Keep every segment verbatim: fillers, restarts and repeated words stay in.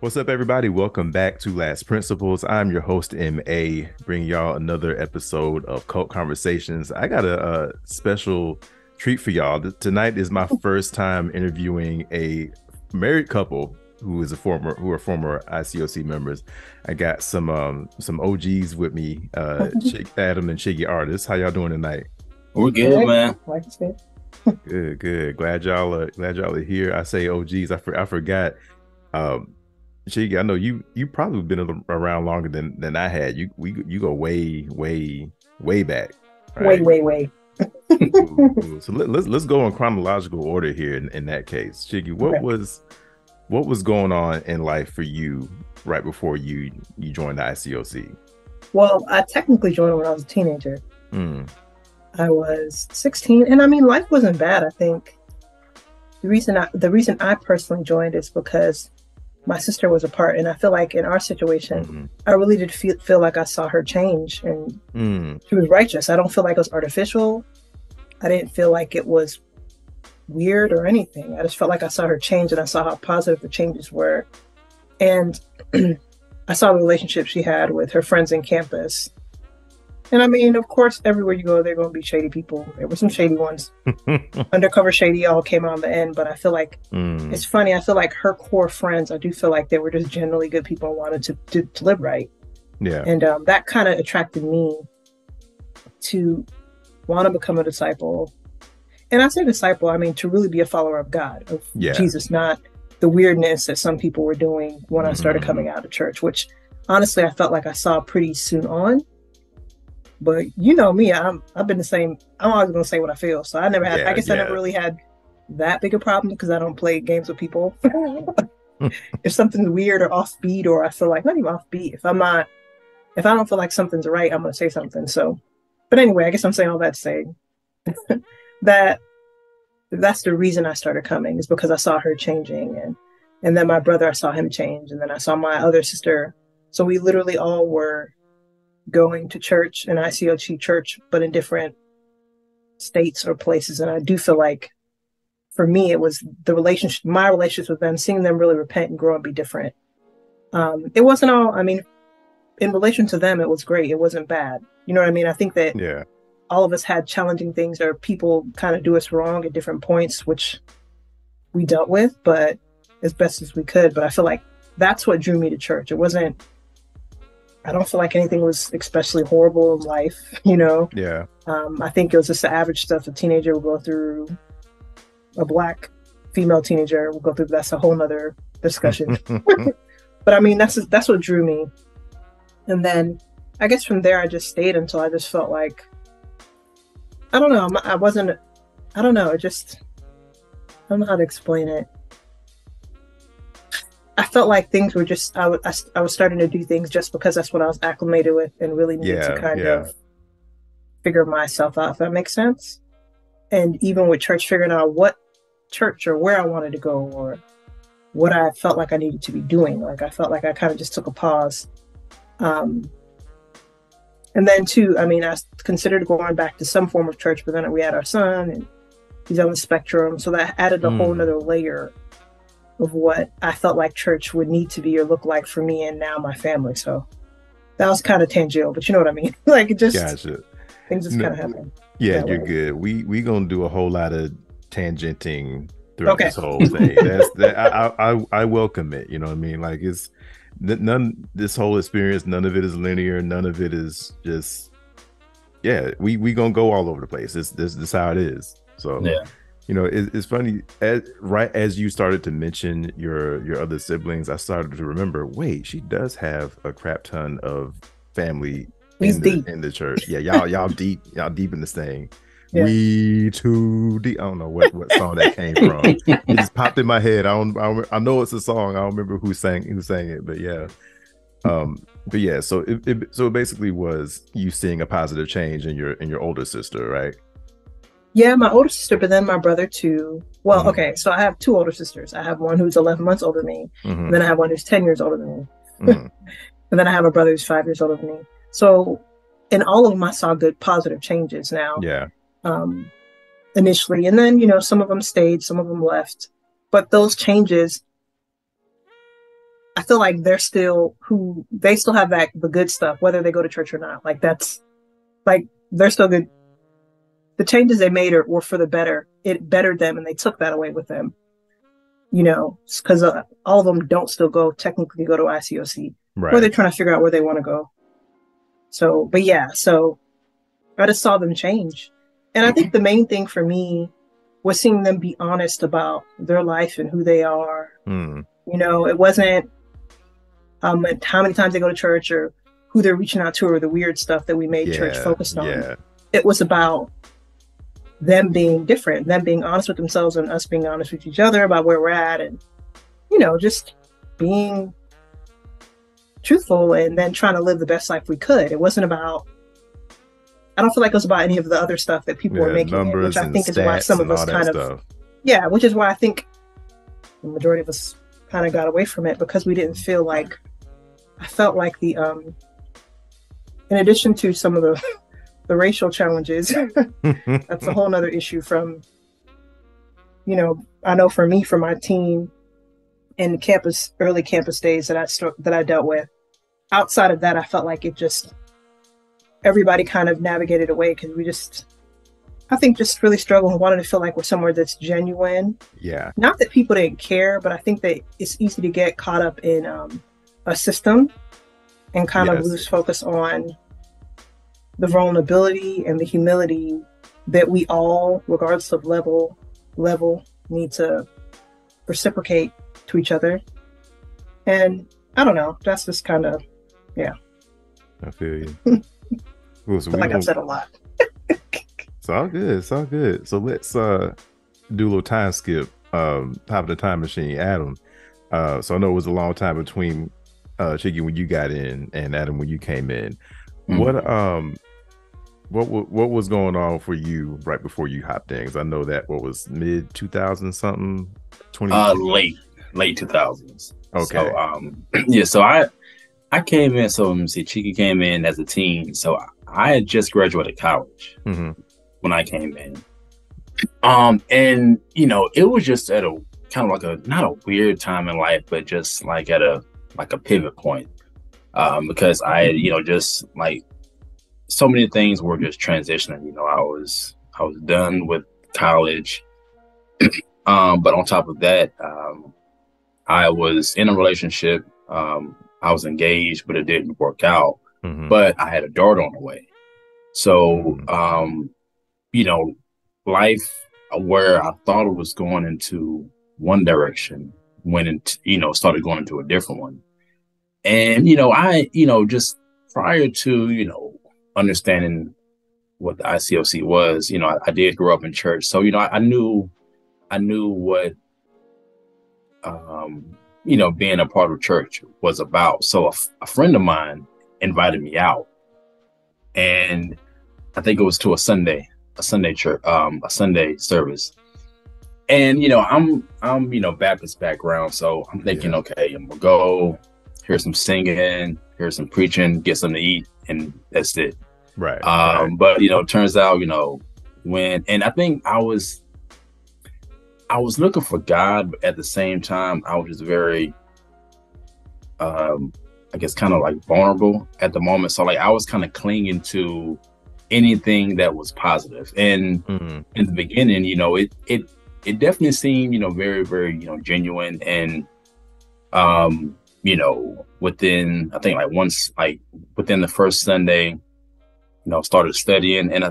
What's up, everybody? Welcome back to Last Principles. I'm your host, M A, bringing y'all another episode of Cult Conversations. I got a, a special treat for y'all. Tonight is my first time interviewing a married couple who is a former, who are former I C O C members. I got some um, some O Gs with me, uh, Adam and Chigi Artis. How y'all doing tonight? We're good, man. Like you said. Good, good. Glad y'all are glad y'all are here. I say O Gs. I for, I forgot. Um, Chigi, I know you you probably been around longer than than I had. You we you go way way way back. Right? Way way way. ooh, ooh. So let, let's let's go in chronological order here. In, in that case, Chigi, what okay. was what was going on in life for you right before you you joined the I C O C? Well, I technically joined when I was a teenager. Mm. I was sixteen, and I mean, life wasn't bad. I think the reason I, the reason I personally joined is because my sister was a part, and I feel like in our situation, mm-hmm. I really did feel, feel like I saw her change, and mm. she was righteous. I don't feel like it was artificial. I didn't feel like it was weird or anything. I just felt like I saw her change, and I saw how positive the changes were. And I saw the relationship she had with her friends in campus. And I mean, of course, everywhere you go, there are going to be shady people. There were some shady ones. Undercover shady all came out in the end. But I feel like mm. it's funny. I feel like her core friends, I do feel like they were just generally good people and wanted to, to, to live right. Yeah. And um, that kind of attracted me to want to become a disciple. And I say disciple, I mean, to really be a follower of God, of yeah. Jesus, not the weirdness that some people were doing when mm-hmm. I started coming out of church, which honestly, I felt like I saw pretty soon on. But you know me, I'm, I've been the same. I'm always going to say what I feel. So I never had, yeah, I guess yeah. I never really had that big a problem because I don't play games with people. If something's weird or offbeat, or I feel like, not even offbeat. If I'm not, if I don't feel like something's right, I'm going to say something. So, but anyway, I guess I'm saying all that to say that that's the reason I started coming, is because I saw her changing. And, and then my brother, I saw him change. And then I saw my other sister. So we literally all were going to church, and I C O C church, but in different states or places. And I do feel like for me, it was the relationship, my relationship with them, seeing them really repent and grow and be different. Um, it wasn't all, I mean, in relation to them, it was great. It wasn't bad. You know what I mean? I think that yeah. all of us had challenging things, or people kind of do us wrong at different points, which we dealt with, but as best as we could. But I feel like that's what drew me to church. It wasn't, I don't feel like anything was especially horrible in life, you know? Yeah. Um, I think it was just the average stuff a teenager will go through, a black female teenager will go through. That's a whole nother discussion. But I mean, that's that's what drew me. And then I guess from there, I just stayed until I just felt like, I don't know. I wasn't, I don't know. It just, I don't know how to explain it. I felt like things were just, I, I, I was starting to do things just because that's what I was acclimated with, and really needed yeah, to kind yeah. of figure myself out, if that makes sense. And even with church, figuring out what church or where I wanted to go, or what I felt like I needed to be doing. Like, I felt like I kind of just took a pause. Um, and then too, I mean, I considered going back to some form of church, but then we had our son, and he's on the spectrum. So that added a mm. whole nother layer of what I felt like church would need to be or look like for me and now my family. So that was kind of tangential, but you know what I mean? Like, it just, gotcha. things just no, kind of happen. Yeah, you're way. good. We we gonna do a whole lot of tangenting throughout okay. this whole thing. That's that. I, I I welcome it. You know what I mean? Like, it's none. This whole experience, none of it is linear. None of it is just. Yeah, we we gonna go all over the place. This this this how it is. So yeah. You know, it, it's funny, as, right as you started to mention your your other siblings, I started to remember, wait, she does have a crap ton of family in the, in the church. Yeah, y'all y'all deep, y'all deep in this thing. Yeah. We too deep. I don't know what, what song that came from. It just popped in my head. I don't, I don't. I know it's a song. I don't remember who sang who sang it, but yeah. Um, but yeah, so it, it so it basically was you seeing a positive change in your in your older sister, right? Yeah, my older sister, but then my brother too. Well, mm-hmm. okay, so I have two older sisters. I have one who's eleven months older than me, mm-hmm. and then I have one who's ten years older than me. Mm-hmm. And then I have a brother who's five years older than me. So in all of them, I saw good positive changes now. Yeah. Um, initially. And then, you know, some of them stayed, some of them left. But those changes, I feel like they're still who they still have that the good stuff, whether they go to church or not. Like that's like they're still good. The changes they made are, were for the better. It bettered them, and they took that away with them. You know, because uh, all of them don't still go technically go to I C O C, right. Or they're trying to figure out where they want to go. So, but yeah, so I just saw them change, and I think the main thing for me was seeing them be honest about their life and who they are. Mm. You know, it wasn't um, how many times they go to church or who they're reaching out to or the weird stuff that we made yeah, church focused on. Yeah. It was about them being different, them being honest with themselves and us being honest with each other about where we're at and, you know, just being truthful and then trying to live the best life we could. It wasn't about, I don't feel like it was about any of the other stuff that people yeah, were making, it, which I think is why some of us kind of, stuff. yeah, which is why I think the majority of us kind of got away from it because we didn't feel like, I felt like the, um, in addition to some of the, the racial challenges, that's a whole nother issue from, you know, I know for me, for my team and the campus, early campus days that I struck, that I dealt with, outside of that, I felt like it just, everybody kind of navigated away because we just, I think just really struggled and wanted to feel like we're somewhere that's genuine. Yeah. Not that people didn't care, but I think that it's easy to get caught up in um, a system and kind yes. of lose focus on the vulnerability and the humility that we all, regardless of level, level need to reciprocate to each other. And I don't know, that's just kind of, yeah. I feel you. Well, so I feel like I've said a lot. It's all good. It's all good. So let's uh, do a little time skip. Um, top of the time machine, Adam. Uh, so I know it was a long time between uh, Chigi when you got in and Adam when you came in. Mm-hmm. What um, what what was going on for you right before you hopped in? Because I know that what was mid two thousand something, twenty uh, late late two thousands. Okay. So, um, yeah. So I I came in. So let me see. Chigi came in as a teen. So I, I had just graduated college. Mm-hmm. When I came in. Um, and, you know, it was just at a kind of like a, not a weird time in life, but just like at a, like a pivot point. Um, because I, you know, just like so many things were just transitioning, you know, I was, I was done with college. um, but on top of that, um, I was in a relationship. Um, I was engaged, but it didn't work out, mm-hmm. but I had a daughter on the way. So, mm-hmm. um, you know, life where I thought it was going into one direction went into, you know, started going into a different one. And, you know, I, you know, just prior to, you know, understanding what the I C O C was, you know, I, I did grow up in church. So, you know, I, I knew, I knew what, um, you know, being a part of church was about. So a, f- a friend of mine invited me out and I think it was to a Sunday. A Sunday church, um, a Sunday service, and you know, I'm, I'm, you know, Baptist background, so I'm thinking, yeah. okay, I'm gonna go hear some singing, hear some preaching, get something to eat, and that's it. Right. Um, right. But you know, turns out, you know, when, and I think I was, I was looking for God, but at the same time, I was just very, um, I guess, kind of like vulnerable at the moment. So like, I was kind of clinging to anything that was positive. And mm-hmm. in the beginning, you know, it it it definitely seemed, you know, very, very, you know, genuine. And um, you know, within I think like once like within the first Sunday, you know, started studying. And I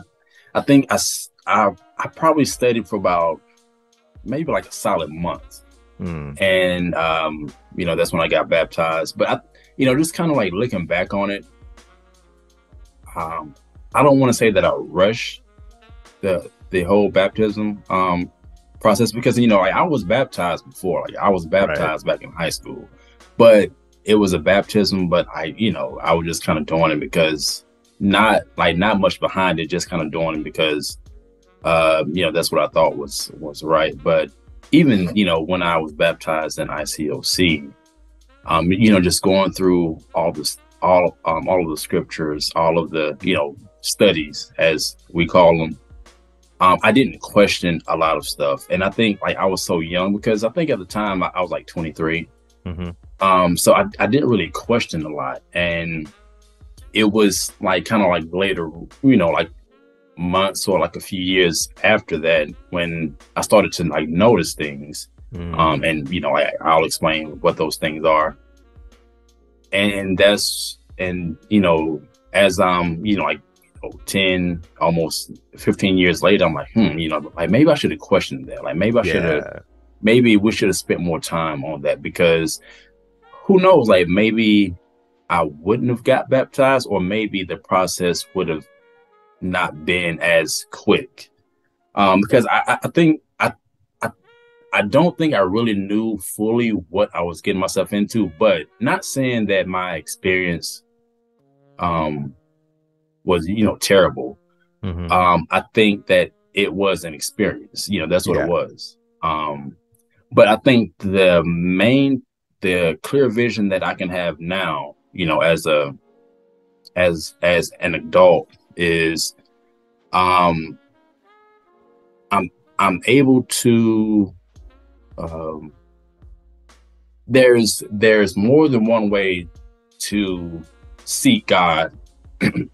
I think I, I, I probably studied for about maybe like a solid month. Mm. And um, you know, that's when I got baptized. But I you know, just kind of like looking back on it, um I don't want to say that I rushed the the whole baptism um, process because, you know, like I was baptized before. Like I was baptized right. back in high school, but it was a baptism. But I, you know, I was just kind of doing it because not like not much behind it, just kind of doing it because, uh, you know, that's what I thought was was right. But even, you know, when I was baptized in I C O C, um, you know, just going through all this, all um, all of the scriptures, all of the, you know, studies as we call them, um I didn't question a lot of stuff. And I think like I was so young because I think at the time I, I was like twenty-three. Mm-hmm. Um, so I, I didn't really question a lot. And it was like kind of like later, you know, like months or like a few years after that, when I started to like notice things. Mm. Um, and, you know, I, I'll explain what those things are. And that's, and, you know, as I'm, you know, like you know, ten, almost fifteen years later, I'm like, hmm, you know, like maybe I should have questioned that. Like maybe I yeah. should have, maybe we should have spent more time on that, because who knows, like maybe I wouldn't have got baptized, or maybe the process would have not been as quick. Um, because I, I think, I, I, I don't think I really knew fully what I was getting myself into, but not saying that my experience um, was, you know, terrible. Mm-hmm. Um, I think that it was an experience, you know, that's what yeah. it was. Um, but I think the main the clear vision that I can have now, you know, as a, as, as an adult is, um, I'm, I'm able to, um, there's, there's more than one way to seek God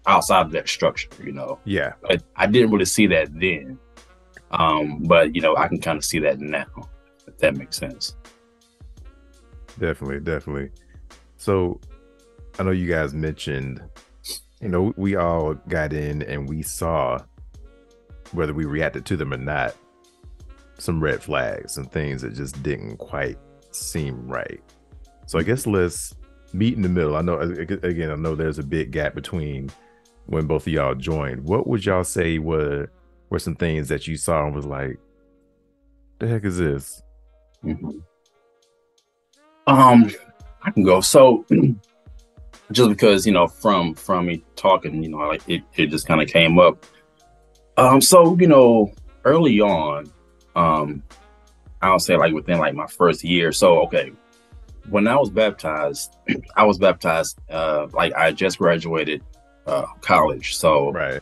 outside of that structure, you know? Yeah. But I didn't really see that then. Um, but you know, I can kind of see that now, if that makes sense. Definitely, definitely. So I know you guys mentioned, you know, we all got in and we saw, whether we reacted to them or not, some red flags and things that just didn't quite seem right. So I guess let's meet in the middle. I know, again, I know there's a big gap between when both of y'all joined. What would y'all say were, were some things that you saw and was like, the heck is this? Mm-hmm. Um, I can go. So just because, you know, from, from me talking, you know, like it, it just kind of came up. Um, so, you know, early on, um, I'll say like within like my first year. So, okay. When I was baptized, I was baptized, uh, like I just graduated, uh, college. So, right.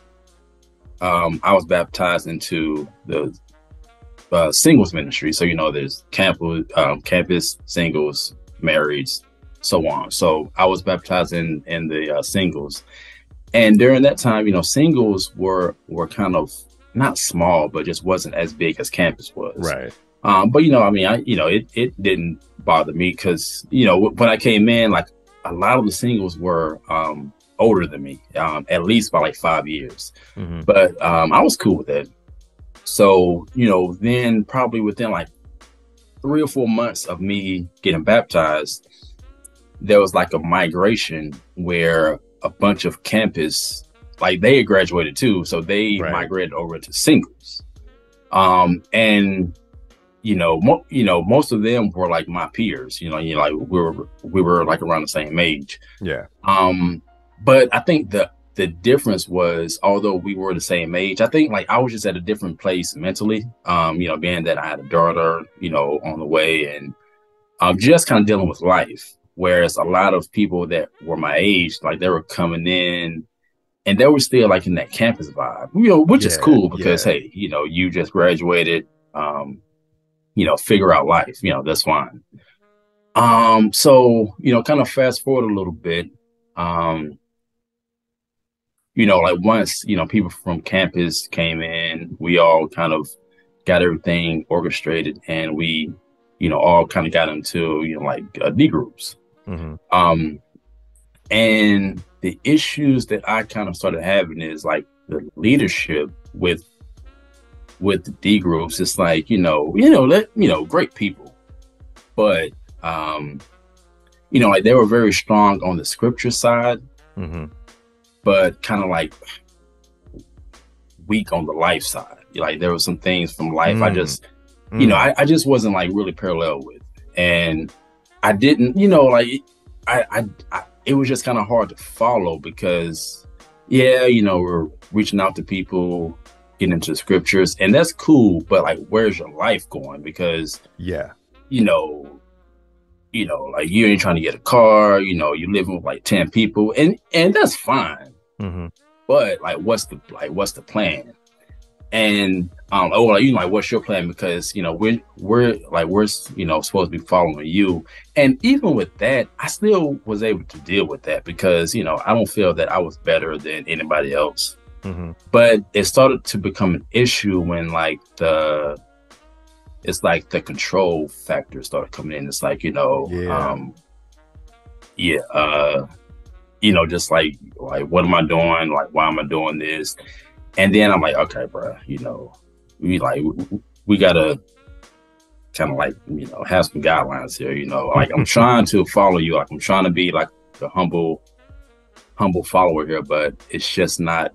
um, I was baptized into the Uh, singles ministry. So, you know, there's campus, um, campus, singles, marrieds, so on. So I was baptized in, in the uh, singles. And during that time, you know, singles were, were kind of not small, but just wasn't as big as campus was. Right. Um, but, you know, I mean, I, you know, it, it didn't bother me because, you know, when I came in, like a lot of the singles were um, older than me, um, at least by like five years. Mm-hmm. But um, I was cool with that. So, you know, then probably within like three or four months of me getting baptized, there was like a migration where a bunch of campus, like they had graduated too. So they right. migrated over to singles. Um, and, you know, mo you know, most of them were like my peers, you know, you know, like we were, we were like around the same age. Yeah. Um, but I think the The difference was, although we were the same age, I think like I was just at a different place mentally, um, you know, being that I had a daughter, you know, on the way, and I'm just kind of dealing with life. Whereas a lot of people that were my age, like they were coming in and they were still like in that campus vibe, you know, which yeah, is cool because, yeah. hey, you know, you just graduated, um, you know, figure out life, you know, that's fine. Um, so, you know, kind of fast forward a little bit. Um, You know, like once, you know, people from campus came in, we all kind of got everything orchestrated and we, you know, all kind of got into, you know, like uh, D groups. Mm-hmm. Um, and the issues that I kind of started having is like the leadership with, with the D groups. It's like, you know, you know, let, you know, great people, but, um, you know, like they were very strong on the scripture side. Mm-hmm. But kind of like weak on the life side. Like there were some things from life mm. I just, mm. you know, I, I just wasn't like really parallel with. And I didn't, you know, like I, I, I it was just kind of hard to follow because, yeah, you know, we're reaching out to people, getting into the scriptures, and that's cool. But like, where's your life going? Because, yeah, you know, you know, like you ain't trying to get a car, you know, you're living with like ten people, and, and that's fine. Mm-hmm. But like, what's the, like, what's the plan? And um, oh, like, you know, like, what's your plan? Because, you know, we're we're like we're you know supposed to be following you. And even with that, I still was able to deal with that because, you know, I don't feel that I was better than anybody else. Mm-hmm. But it started to become an issue when like the it's like the control factor started coming in. It's like, you know, yeah, um, yeah uh, you know, just like like what am I doing? Like, why am I doing this? And then I'm like, okay, bro, you know, we like, we, we gotta kind of like, you know, have some guidelines here, you know, like I'm trying to follow you. Like I'm trying to be like the humble, humble follower here, but it's just not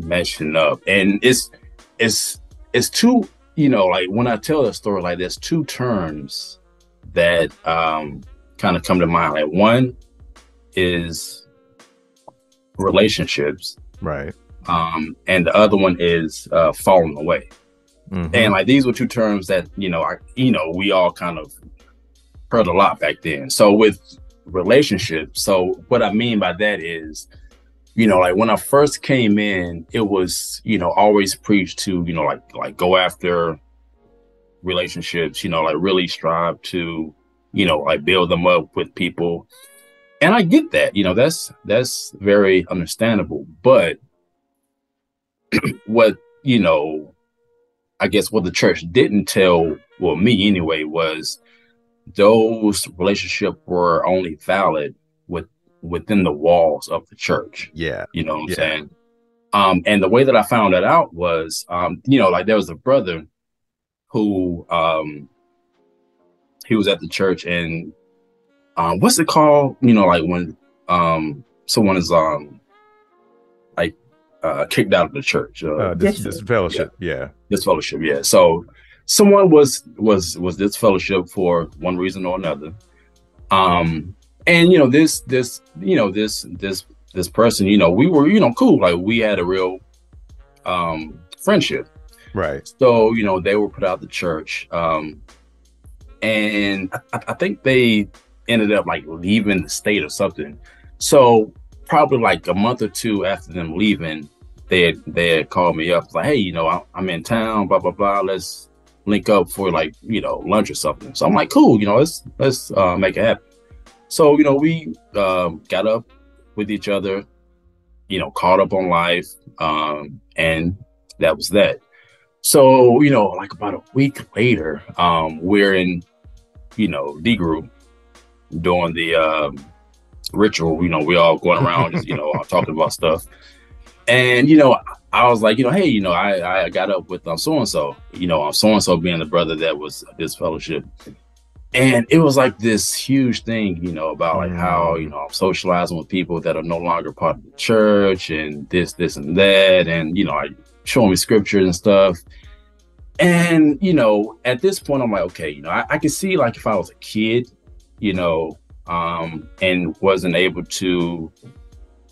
meshing up. And it's, it's, it's two, you know, like when I tell a story like this, two terms that um, kind of come to mind. Like one is relationships. Right. Um, and the other one is uh, falling away. Mm-hmm. And like these were two terms that, you know, I, you know, we all kind of heard a lot back then. So with relationships, so what I mean by that is, you know, like when I first came in, it was, you know, always preached to, you know, like like go after relationships, you know, like really strive to, you know, like build them up with people. And I get that, you know, that's that's very understandable. But what, you know, I guess what the church didn't tell, well, me anyway, was those relationships were only valid with within the walls of the church. Yeah. You know what I'm yeah. saying? Um, and the way that I found that out was, um, you know, like there was a brother who um, he was at the church and Um, what's it called? You know, like when um, someone is um, like uh, kicked out of the church. Uh, uh, dis- disfellowship, yeah. yeah. Disfellowship, yeah. So someone was was was disfellowship for one reason or another, um, and you know this this you know this this this person. You know, we were you know cool. Like we had a real um, friendship, right? So you know they were put out of the church, um, and I, I think they ended up like leaving the state or something. So probably like a month or two after them leaving, they had, they had called me up like, hey, you know, I, I'm in town, blah blah blah. Let's link up for like you know lunch or something. So I'm like, cool, you know, let's let's uh, make it happen. So you know, we um, got up with each other, you know, caught up on life, um, and that was that. So you know, like about a week later, um, we're in, you know, D group, doing the um, ritual, you know, we all going around, just, you know, talking about stuff. And, you know, I was like, you know, hey, you know, I, I got up with um, so-and-so, you know, so-and-so being the brother that was this fellowship. And it was like this huge thing, you know, about like how, you know, I'm socializing with people that are no longer part of the church and this, this and that. And, you know, I showing me scriptures and stuff. And, you know, at this point, I'm like, okay, you know, I, I can see like if I was a kid, you know, um, and wasn't able to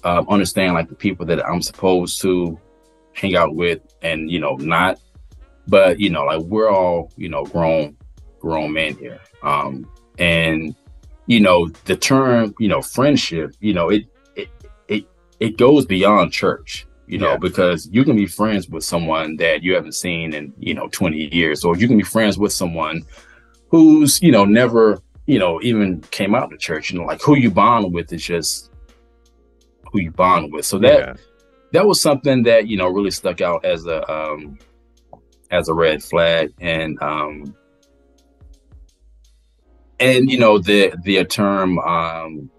uh, understand like the people that I'm supposed to hang out with and, you know, not, but, you know, like we're all, you know, grown, grown men here. Um, and, you know, the term, you know, friendship, you know, it, it, it, it goes beyond church, you know, yeah. because you can be friends with someone that you haven't seen in, you know, twenty years, or you can be friends with someone who's, you know, never, you know, even came out to church, you know, like who you bond with is just who you bond with. So that, yeah. that was something that, you know, really stuck out as a, um, as a red flag. And, um, and, you know, the, the term, um,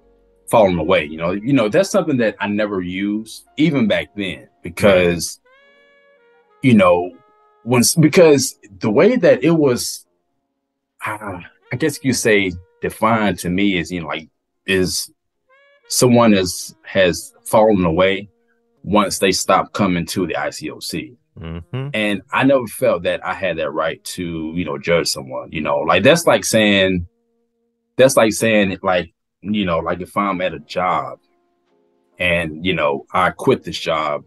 falling away, you know, you know, that's something that I never used even back then because, yeah. you know, when, because the way that it was, uh, I guess you say defined to me is, you know, like is someone is has fallen away once they stop coming to the I C O C. Mm-hmm. And I never felt that I had that right to, you know, judge someone, you know, like that's like saying that's like saying like, you know, like if I'm at a job and, you know, I quit this job,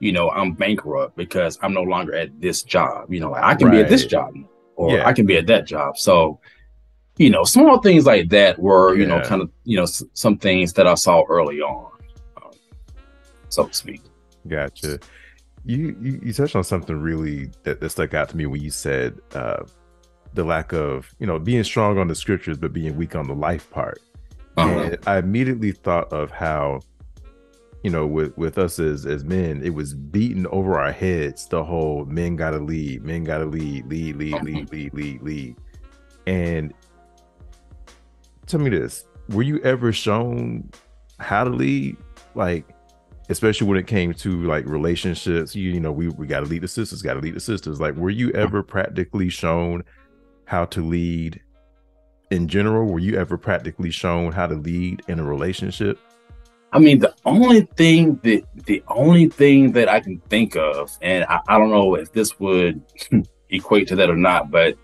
you know, I'm bankrupt because I'm no longer at this job. You know, like I can right. be at this job or yeah. I can be at that job. So, you know, small things like that were, you yeah. know, kind of, you know, s- some things that I saw early on, um, so to speak. Gotcha. You, you you touched on something really that, that stuck out to me when you said uh, the lack of, you know, being strong on the scriptures, but being weak on the life part. Uh-huh. And I immediately thought of how, you know, with, with us as, as men, it was beaten over our heads, the whole men got to lead, men got to lead, lead, lead, uh-huh. lead, lead, lead, lead. And tell me this, were you ever shown how to lead? Like, especially when it came to like relationships, you, you know, we, we got to lead the sisters, got to lead the sisters. Like, were you ever practically shown how to lead in general? Were you ever practically shown how to lead in a relationship? I mean, the only thing that, the only thing that I can think of, and I, I don't know if this would equate to that or not, but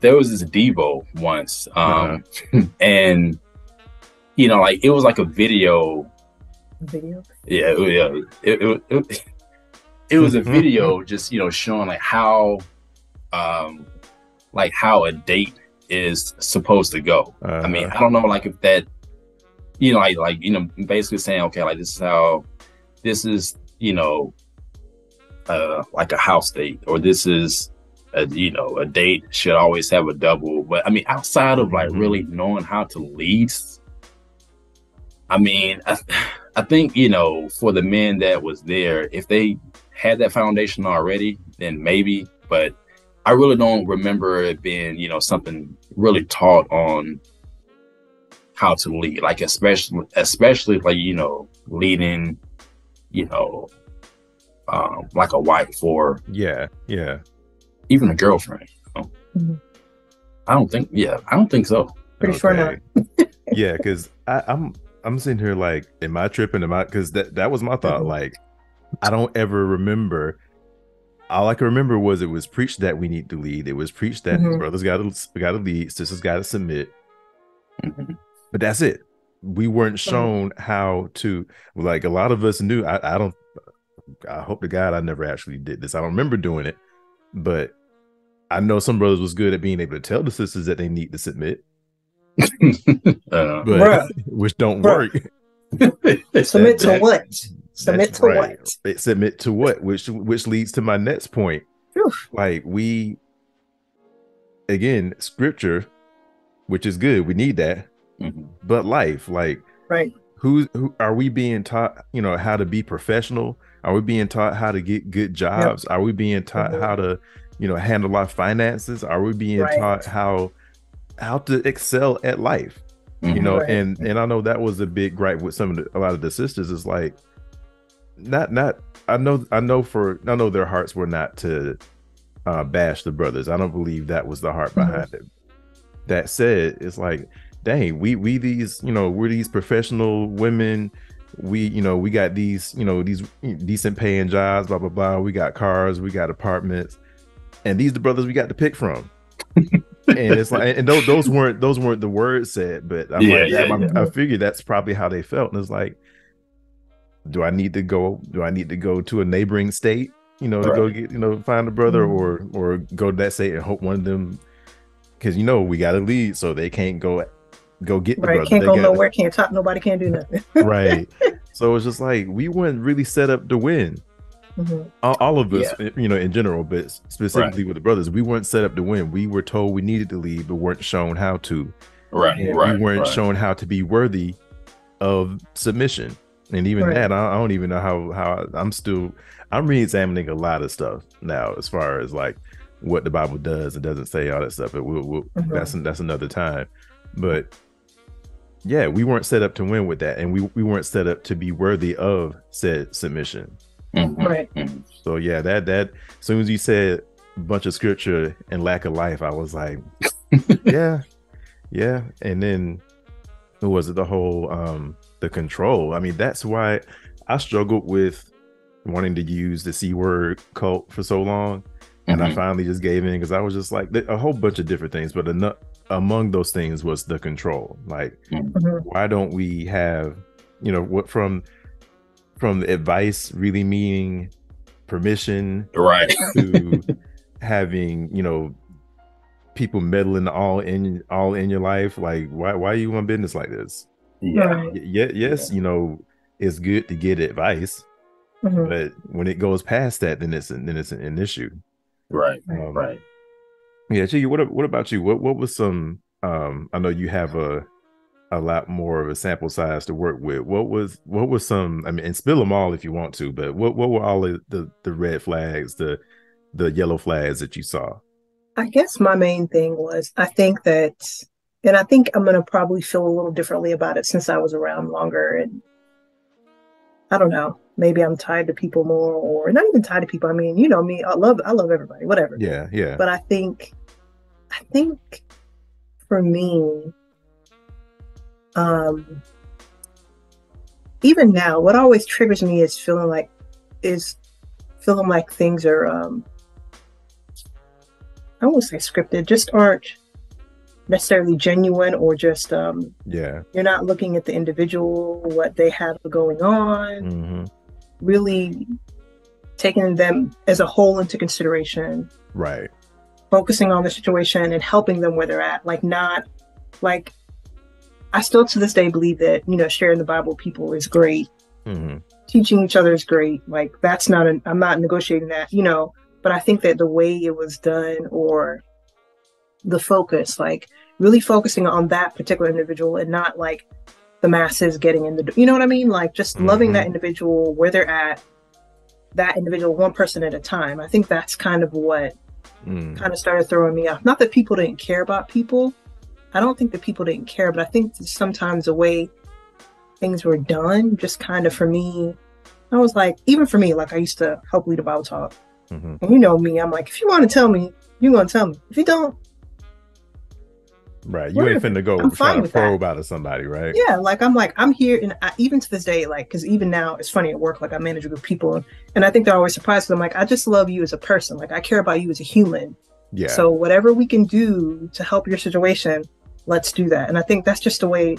there was this Devo once. Um, uh-huh. And, you know, like, it was like a video. Video? Yeah, yeah. It, it, it, it was a video just, you know, showing like how, um, like how a date is supposed to go. Uh-huh. I mean, I don't know, like if that, you know, like, like, you know, basically saying, okay, like this is how, this is, you know, uh, like a house date, or this is, a, you know, a date should always have a double. But I mean, outside of like mm-hmm. really knowing how to lead, I mean, I, I think, you know, for the men that was there, if they had that foundation already, then maybe, but I really don't remember it being, you know, something really taught on how to lead, like, especially, especially like, you know, leading, you know, um, like a wife or yeah, yeah, even a girlfriend. You know? Mm-hmm. I don't think, yeah, I don't think so. Pretty okay. sure not. Yeah, because I'm I'm sitting here like, am I tripping? Am I? Because that that was my thought. Like, I don't ever remember. All I can remember was it was preached that we need to lead. It was preached that mm-hmm. brothers got to got to lead, sisters got to submit. Mm-hmm. But that's it. We weren't shown how to, like, a lot of us knew. I, I don't. I hope to God I never actually did this. I don't remember doing it, but I know some brothers was good at being able to tell the sisters that they need to submit. uh, but, which don't Bruh. work. Submit to what? Submit to right. what? Submit to what? Which which leads to my next point. Whew. Like, we, again, scripture, which is good. We need that, mm-hmm. but life, like, right? Who, who are we being taught? You know, how to be professional? Are we being taught how to get good jobs? Yep. Are we being taught mm-hmm. how to, you know, handle our finances? Are we being right. taught how? how to excel at life, mm-hmm. you know, right. and, and I know that was a big gripe with some of the, a lot of the sisters is like, not, not, I know, I know for, I know their hearts were not to uh, bash the brothers. I don't believe that was the heart behind mm-hmm. it. That said, it's like, dang, we, we, these, you know, we're these professional women. We, you know, we got these, you know, these decent paying jobs, blah, blah, blah. We got cars, we got apartments, and these are the brothers we got to pick from. And it's like, and those, those weren't those weren't the words said, but I'm yeah, like, yeah, I'm, yeah. I figured that's probably how they felt. And it's like, do I need to go? Do I need to go to a neighboring state? You know, right. to go get, you know, find a brother, mm-hmm. or or go to that state and hope one of them, because you know we got to lead, so they can't go go get the right. brother. Can't they go gotta, nowhere. Can't talk. Nobody can't do nothing. Right. So it's just like we weren't really set up to win. Mm-hmm. all, all of us, yeah. you know, in general, but specifically right. with the brothers, we weren't set up to win. We were told we needed to lead, but weren't shown how to. Right, right. We weren't right. shown how to be worthy of submission, and even right. that, I, I don't even know how. How I, I'm still, I'm re-examining a lot of stuff now, as far as like what the Bible does and doesn't say, all that stuff. But we'll, we'll, mm-hmm. that's that's another time. But yeah, we weren't set up to win with that, and we we weren't set up to be worthy of said submission. Mm-hmm. Right. So yeah, that that as soon as you said a bunch of scripture and lack of life, I was like, yeah, yeah. And then it was the whole um the control. I mean, that's why I struggled with wanting to use the C word cult for so long, and mm-hmm. I finally just gave in because I was just like a whole bunch of different things, but enough, among those things was the control. Like, mm-hmm. why don't we have, you know, what from. From the advice really meaning permission, right? To having, you know, people meddling all in all in your life. Like, why why you want business like this? Yeah. Right. Y- yes, yeah. You know, it's good to get advice, Mm-hmm. But when it goes past that, then it's an, then it's an, an issue. Right. Um, right. Yeah. Chigi, what what about you? What what was some? Um, I know you have a a lot more of a sample size to work with. What was what was some? I mean, and spill them all if you want to. But what what were all the the, the red flags, the the yellow flags that you saw? I guess my main thing was I think that, and I think I'm going to probably feel a little differently about it since I was around longer, and I don't know, maybe I'm tied to people more, or not even tied to people. I mean, you know me, I love I love everybody, whatever. Yeah, yeah. But I think, I think for me, um, even now, what always triggers me is feeling like is feeling like things are, um, I won't say scripted, just aren't necessarily genuine, or just um yeah you're not looking at the individual, what they have going on, mm-hmm. really taking them as a whole into consideration, right, focusing on the situation and helping them where they're at. Like, not like, I still to this day believe that, you know, sharing the Bible with people is great, mm-hmm. teaching each other is great, like that's not an, I'm not negotiating that, you know, but I think that the way it was done, or the focus, like really focusing on that particular individual and not like the masses getting in the, you know what I mean? Like just mm-hmm. loving that individual where they're at, that individual, one person at a time. I think that's kind of what mm. kind of started throwing me off. Not that people didn't care about people. I don't think that people didn't care, but I think sometimes the way things were done, just kind of for me, I was like, even for me, like I used to help lead a Bible talk. Mm-hmm. And you know me, I'm like, if you want to tell me, you're going to tell me. If you don't, right, you ain't finna go trying to probe out of somebody, right? Yeah, like I'm like, I'm here, and I, even to this day, like, because even now, it's funny at work, like I manage a group of people, and I think they're always surprised, because I'm like, I just love you as a person, like I care about you as a human. Yeah. So whatever we can do to help your situation, let's do that. And I think that's just the way,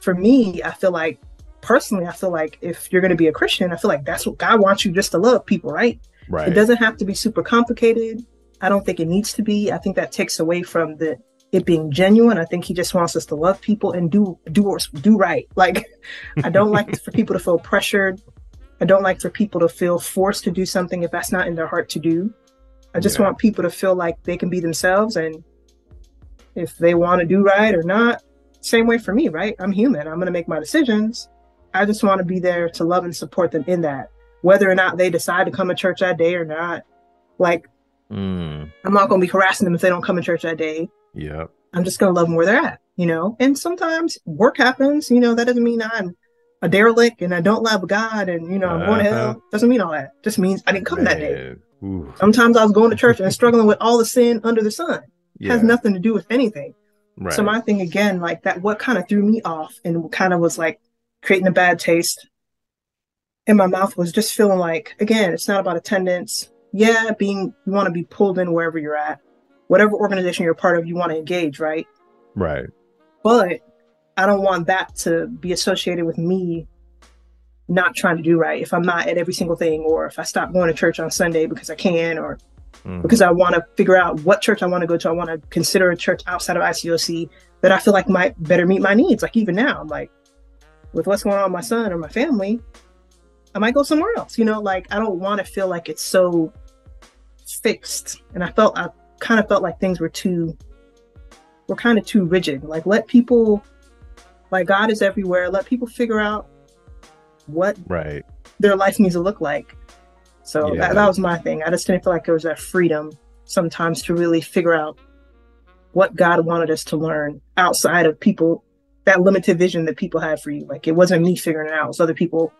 for me, I feel like, personally, I feel like if you're going to be a Christian, I feel like that's what God wants you, just to love people, right? Right. It doesn't have to be super complicated. I don't think it needs to be. I think that takes away from the it being genuine. I think he just wants us to love people and do do or do right. Like, I don't like for people to feel pressured. I don't like for people to feel forced to do something if that's not in their heart to do. I just yeah. want people to feel like they can be themselves, and if they want to do right or not, same way for me, right? I'm human. I'm going to make my decisions. I just want to be there to love and support them in that, whether or not they decide to come to church that day or not. Like, mm. I'm not going to be harassing them if they don't come to church that day. Yeah, I'm just going to love them where they're at, you know, and sometimes work happens, you know, that doesn't mean I'm a derelict and I don't love God and, you know, I'm going uh-huh. to hell. Doesn't mean all that. Just means I didn't come Man. that day. Ooh. Sometimes I was going to church and struggling with all the sin under the sun. Yeah. It has nothing to do with anything. Right. So my thing again, like that, what kind of threw me off and kind of was like creating a bad taste in my mouth was just feeling like, again, it's not about attendance. Yeah, being, you want to be pulled in wherever you're at. Whatever organization you're a part of, you want to engage, right? Right. But I don't want that to be associated with me not trying to do right. If I'm not at every single thing, or if I stop going to church on Sunday because I can, or mm-hmm. because I want to figure out what church I want to go to. I want to consider a church outside of I C O C that I feel like might better meet my needs. Like even now, I'm like, with what's going on with my son or my family, I might go somewhere else. You know, like I don't want to feel like it's so fixed. And I felt I kind of felt like things were too, were kind of too rigid. Like let people, like God is everywhere. Let people figure out what right. their life needs to look like. So yeah. that, that was my thing. I just didn't feel like there was that freedom sometimes to really figure out what God wanted us to learn outside of people, that limited vision that people had for you. Like it wasn't me figuring it out. It was other people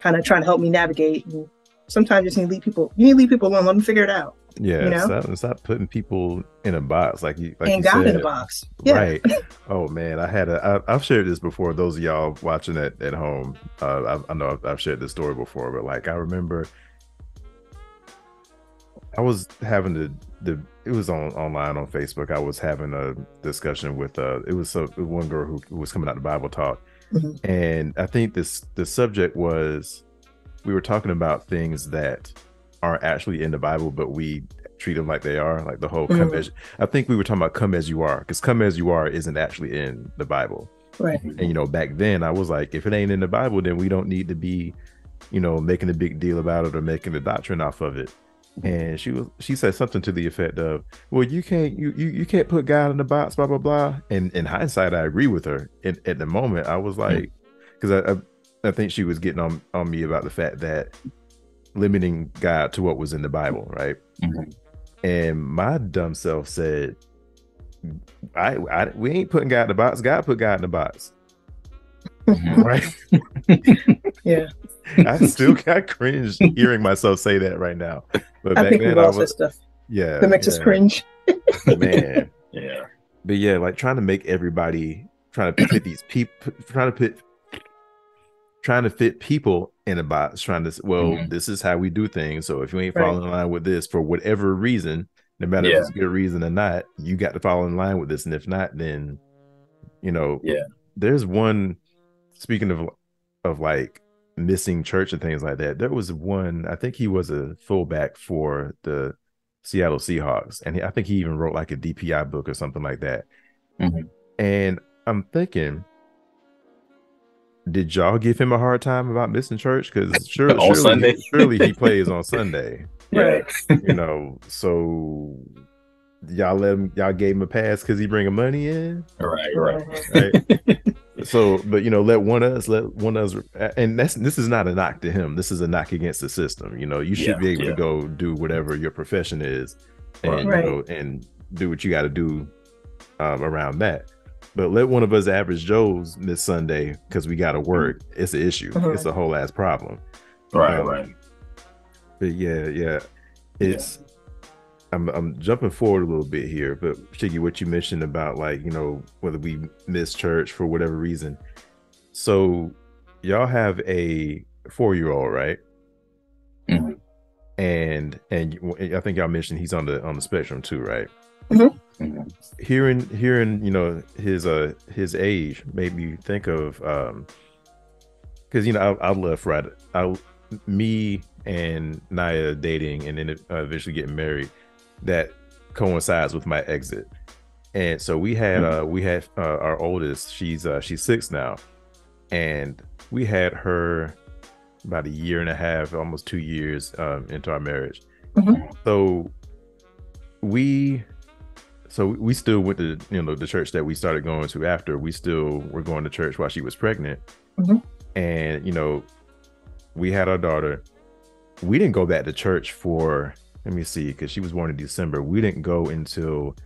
kind of trying to help me navigate. And sometimes you just need to leave people, you need to leave people alone, let them figure it out. Yeah, you know? stop, stop putting people in a box, like you like and you God said. in a box, yeah. right? Oh man, I had a. I, I've shared this before. Those of y'all watching at at home, uh, I, I know I've, I've shared this story before, but like I remember, I was having the the. It was on online on Facebook. I was having a discussion with uh, it was a one girl who, who was coming out to Bible talk, mm-hmm. and I think this the subject was, we were talking about things that aren't actually in the Bible, but we treat them like they are, like the whole mm-hmm. come as, I think we were talking about come as you are, because come as you are isn't actually in the Bible, right? And you know, back then I was like, if it ain't in the Bible, then we don't need to be you know, making a big deal about it or making a doctrine off of it. And she was, she said something to the effect of, well, you can't, you, you, you can't put God in the box, blah, blah, blah. And in hindsight, I agree with her. And at the moment I was like, cause I, I, I think she was getting on, on me about the fact that limiting God to what was in the Bible. Right. Mm-hmm. And my dumb self said, I, I, we ain't putting God in the box. God put God in the box. Right. Yeah. I still got cringe hearing myself say that right now. But back I think then I was stuff. Yeah. That makes yeah. us cringe. Man. Yeah. But yeah, like trying to make everybody trying to fit these people trying to fit trying to fit people in a box, trying to well, mm-hmm. this is how we do things. So if you ain't right. falling in line with this for whatever reason, no matter yeah. if it's a good reason or not, you got to fall in line with this. And if not, then you know, yeah. There's one speaking of of like missing church and things like that. There was one, I think he was a fullback for the Seattle Seahawks. And he, I think he even wrote like a D P I book or something like that. Mm-hmm. And I'm thinking, did y'all give him a hard time about missing church? Because sure, surely, Sunday. surely he plays on Sunday. Right. You know, so y'all let him, y'all gave him a pass because he bringing money in. Right, right. Right. So, but you know, let one of us, let one of us, and that's, this is not a knock to him. This is a knock against the system. You know, you should yeah, be able yeah. to go do whatever your profession is and, right. you know, and do what you got to do um, around that. But let one of us average Joes miss Sunday because we got to work. It's an issue. Uh-huh. It's a whole ass problem. Right, um, right. But yeah, yeah. It's, yeah. I'm, I'm jumping forward a little bit here, but Chigi, what you mentioned about like, you know, whether we miss church for whatever reason. So y'all have a four-year-old, right? Mm-hmm. And and I think y'all mentioned he's on the on the spectrum too, right? Mm-hmm. Mm-hmm. Hearing hearing you know his uh his age made me think of um because you know I, I love Friday. I me and Naya dating and then eventually getting married. That coincides with my exit, and so we had mm-hmm. uh we had uh, our oldest, she's uh she's six now, and we had her about a year and a half, almost two years um into our marriage. Mm-hmm. so we so we still went to you know the church that we started going to after. We still were going to church while she was pregnant. Mm-hmm. And you know we had our daughter. We didn't go back to church for, let me see, because she was born in December. We didn't go until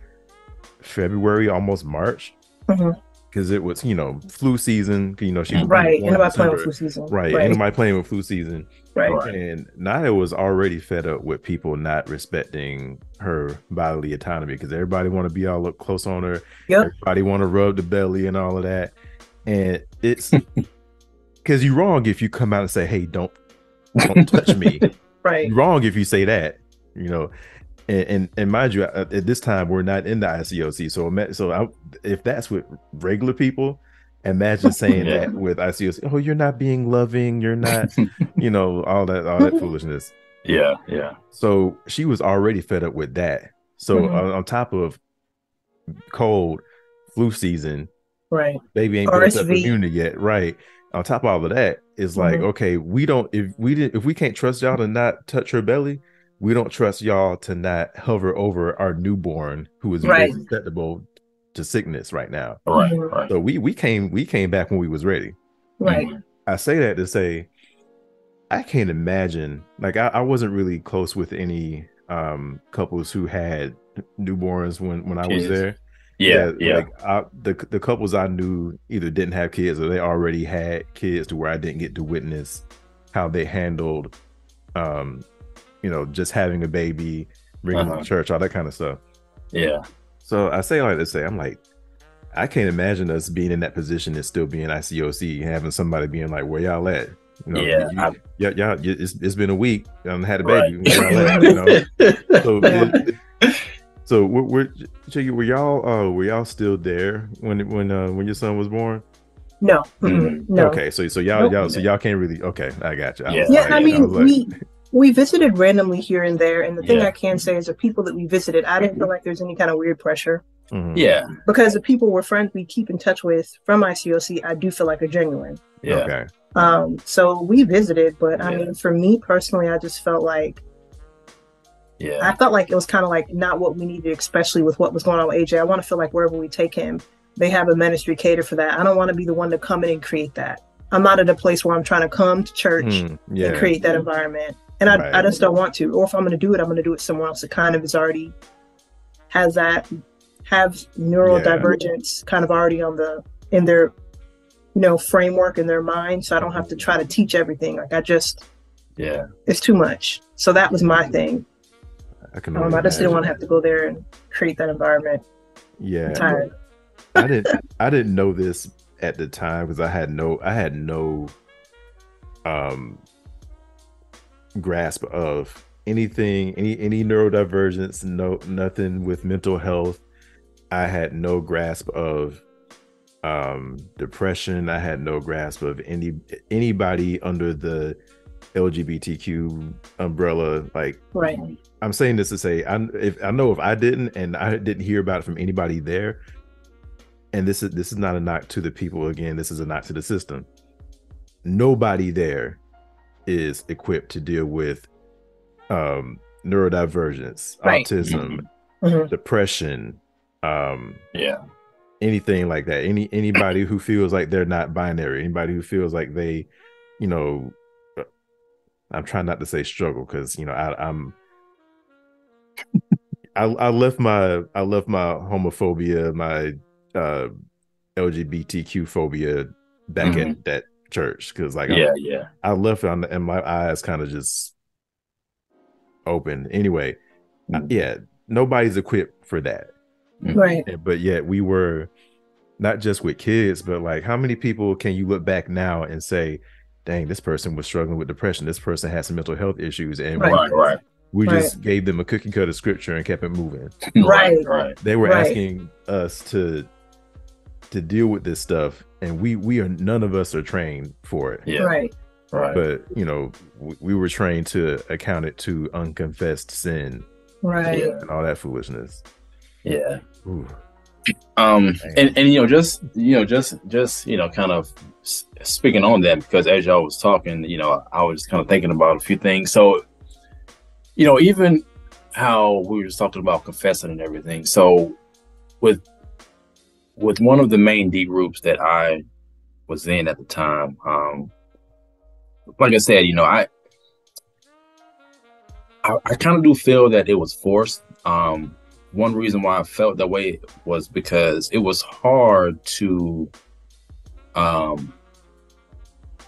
February, almost March, because mm-hmm. it was, you know, flu season. You know, she was right. Ain't nobody playing with flu season. Right. Ain't nobody playing with flu season. Right. And Naya was already fed up with people not respecting her bodily autonomy because everybody want to be all up close on her. Yep. Everybody want to rub the belly and all of that. And it's because you're wrong if you come out and say, "Hey, don't, don't touch me." Right. You're wrong if you say that. You know, and, and and mind you, at this time we're not in the I C O C, so so I, if that's with regular people, imagine saying yeah. that with I C O C. Oh, you're not being loving. You're not, you know, all that all that foolishness. Yeah, yeah. So she was already fed up with that. So mm-hmm. on, on top of cold, flu season, right? Baby ain't built up immunity yet, right? On top of all of that, it's like mm-hmm. okay, we don't if we didn't if we can't trust y'all to not touch her belly. We don't trust y'all to not hover over our newborn who is right. very susceptible to sickness right now. Right, right. So we we came we came back when we was ready. Right. I say that to say, I can't imagine. Like I, I wasn't really close with any um, couples who had newborns when when I kids. was there. Yeah, yeah. yeah. Like I, the the couples I knew either didn't have kids or they already had kids, to where I didn't get to witness how they handled. Um, you know, just having a baby, bringing uh-huh. them to church, all that kind of stuff. Yeah. So I say like this, say, I'm like, I can't imagine us being in that position and still being I C O C, having somebody being like, where y'all at? You know, yeah, you, I, y- y'all, y- it's, it's been a week. I haven't had a baby. Right. Where y'all at, you know? So, it, so we're, we're, Chigi, were y'all, uh, were y'all still there when, when, uh, when your son was born? No. Mm-hmm. No. Okay. So, so y'all, nope. y'all, so y'all can't really, okay. I got you. I yeah. yeah like, I mean, I like, we, We visited randomly here and there, and the thing yeah. I can say is the people that we visited, I didn't feel like there's any kind of weird pressure. Mm-hmm. Yeah. Because the people were friends we keep in touch with from I C O C, I do feel like are genuine. Yeah. Okay. Um, so we visited, but I yeah. mean, for me personally, I just felt like, yeah, I felt like it was kind of like not what we needed, especially with what was going on with A J. I want to feel like wherever we take him, they have a ministry catered for that. I don't want to be the one to come in and create that. I'm not at a place where I'm trying to come to church mm, yeah. and create that environment. And I, right. I just don't want to. Or if I'm going to do it, I'm going to do it somewhere else that kind of is already has that, have neural yeah. divergence kind of already on the, in their, you know, framework in their mind. So I don't have to try to teach everything. Like I just, yeah, it's too much. So that was my thing. I can um, I just didn't want to have to go there and create that environment. Yeah. I'm tired. I didn't, I didn't know this at the time because I had no, I had no, um, grasp of anything, any any neurodivergence, no nothing with mental health. I had no grasp of um depression. I had no grasp of any anybody under the L G B T Q umbrella. Like, right. I'm saying this to say, I if I know if I didn't, and I didn't hear about it from anybody there. And this is this is not a knock to the people. Again, this is a knock to the system. Nobody there is equipped to deal with um neurodivergence, right. autism, mm-hmm. depression, um yeah anything like that. Any anybody who feels like they're not binary, anybody who feels like they, you know, I'm trying not to say struggle because, you know, I, I'm I, I left my I left my homophobia, my uh L G B T Q phobia back mm-hmm. at that church, because like yeah I, yeah I left on the, and my eyes kind of just opened anyway. Mm-hmm. I, yeah nobody's equipped for that, right? But yet we were, not just with kids, but like how many people can you look back now and say, dang, this person was struggling with depression, this person has some mental health issues, and right, we, right. we right. just gave them a cookie cutter scripture and kept it moving. Right right they were right. asking us to to deal with this stuff, and we we are, none of us are trained for it. Yeah. Right. Right. But, you know, we, we were trained to account it to unconfessed sin. Right. Yeah, and all that foolishness. Yeah. Ooh. Um, and, and, you know, just, you know, just, just, you know, kind of speaking on that, because as y'all was talking, you know, I was kind of thinking about a few things. So, you know, even how we were just talking about confessing and everything. So with, with one of the main D groups that I was in at the time, um, like I said, you know, I I, I kind of do feel that it was forced. Um, one reason why I felt that way was because it was hard to um,